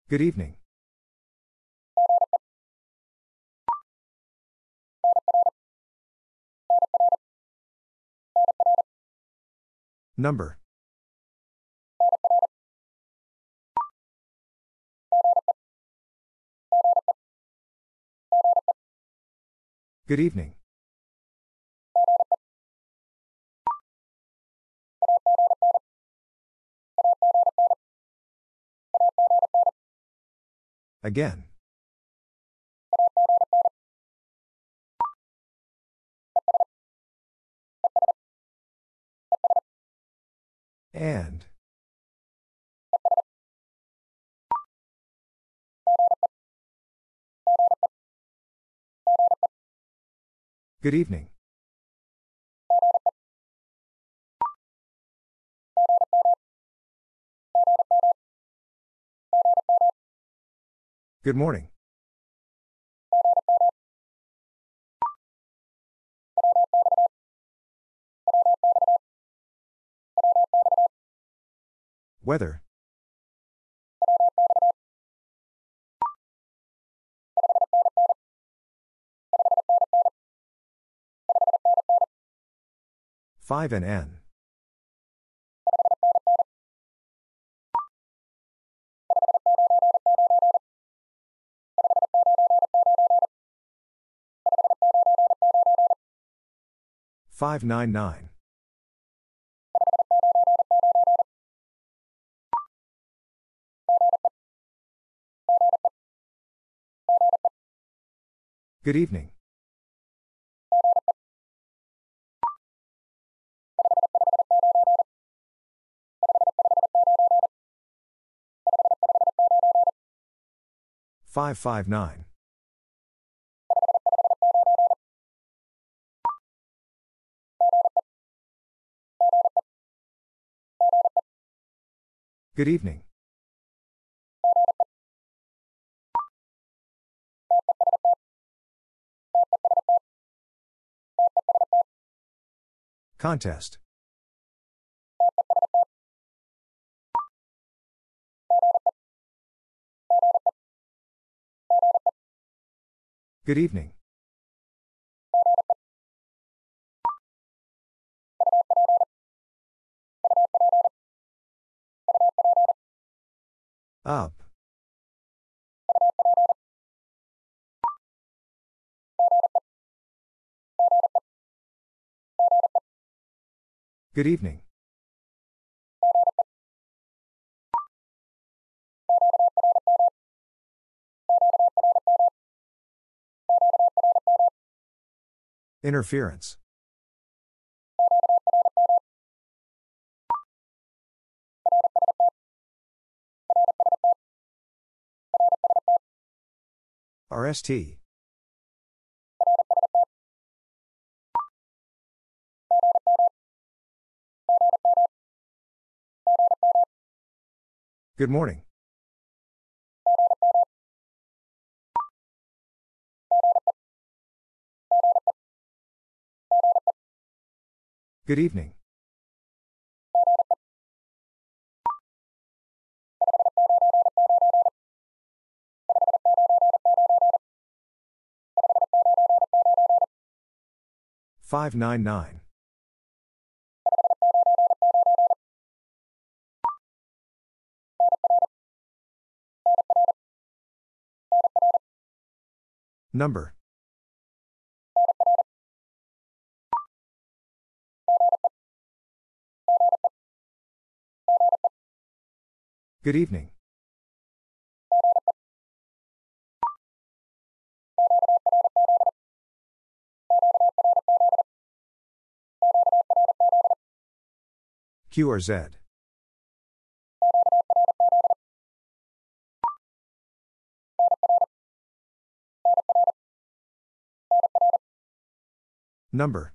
Good evening. Number. Good evening. Again. And. Good evening. Good morning. Weather. Five and N. Five nine nine. Good evening. Five five nine. Good evening. Contest. Good evening. Up. Good evening. Interference. R S T. Good morning. Good evening. Five nine nine. Number. Good evening. Q or Z. Number.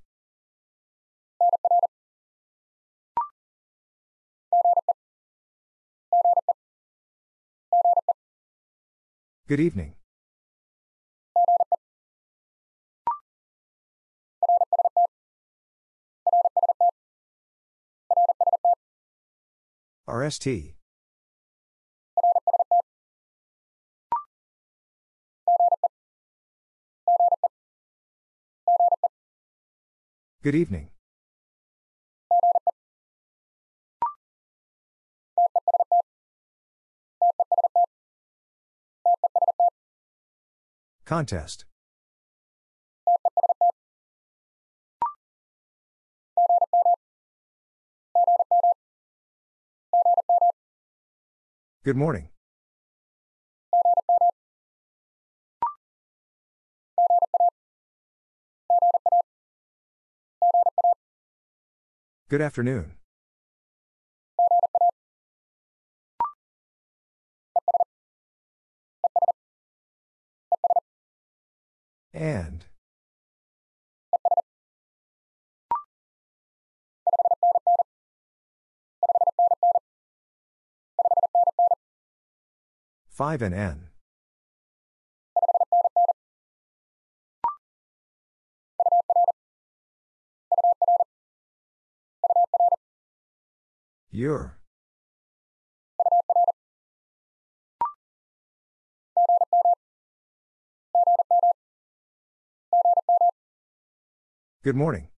Good evening. R S T. Good evening. Contest. Good morning. Good afternoon. And. Five and N. Your. Good morning.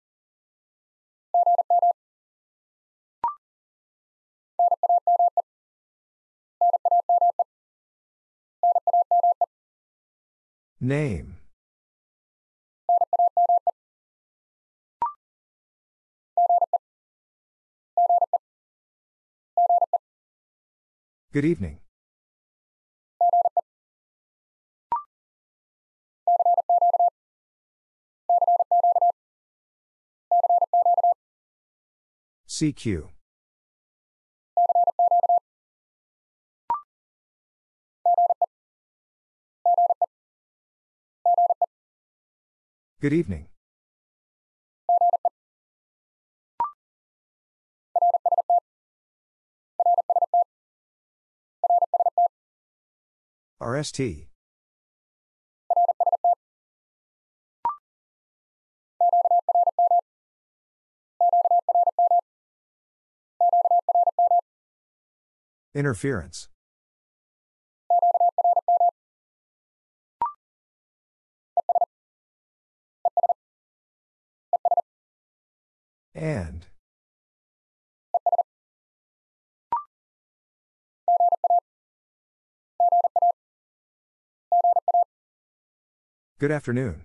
Name. Good evening. C Q. Good evening. R S T. Interference. And. Good afternoon.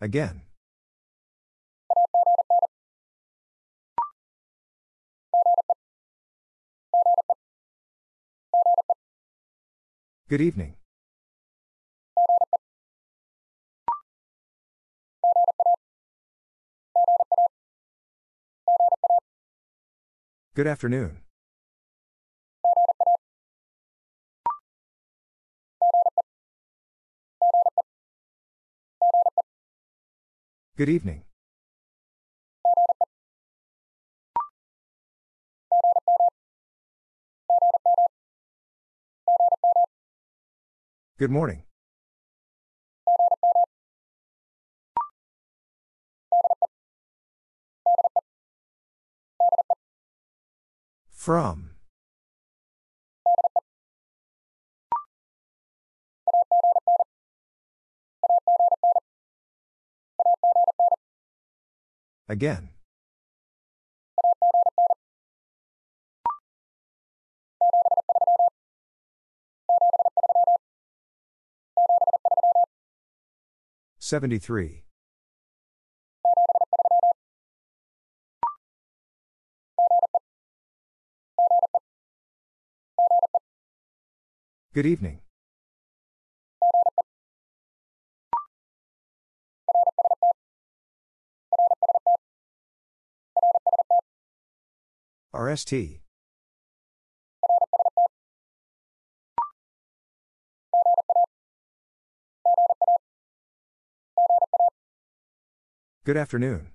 Again. Good evening. Good afternoon. Good evening. Good morning. From. Again. Seventy-three. Good evening. R S T. Good afternoon.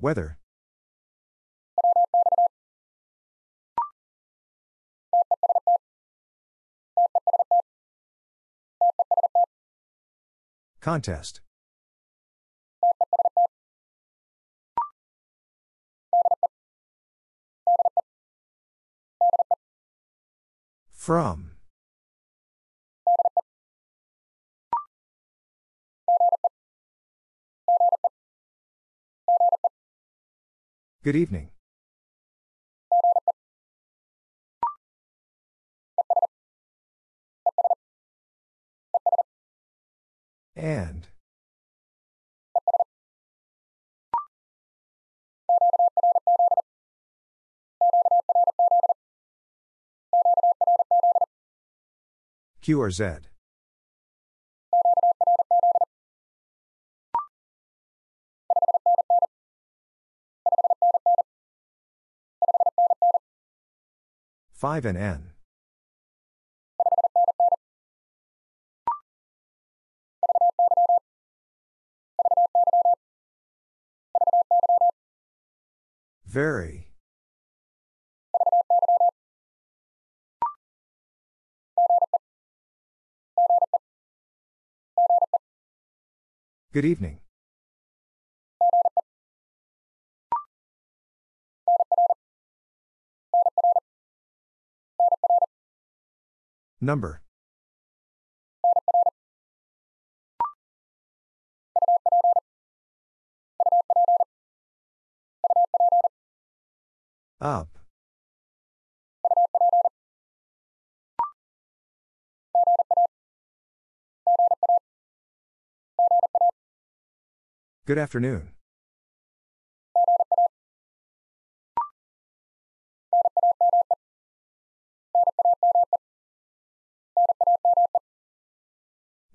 Weather. Contest. From. Good evening. And. Q or Z. Five and N. Very. Good evening. Number. Up. Good afternoon.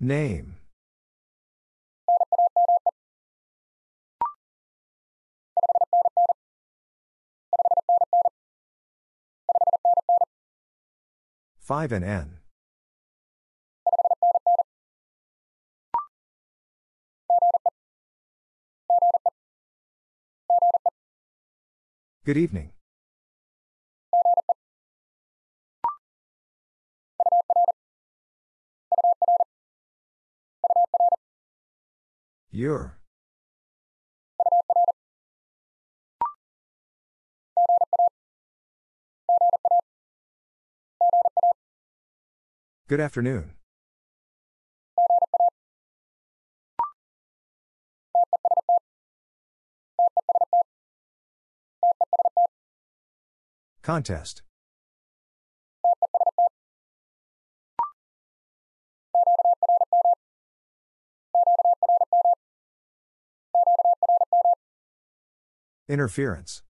Name. Five and N. Good evening. Your. Good afternoon. Contest. Interference.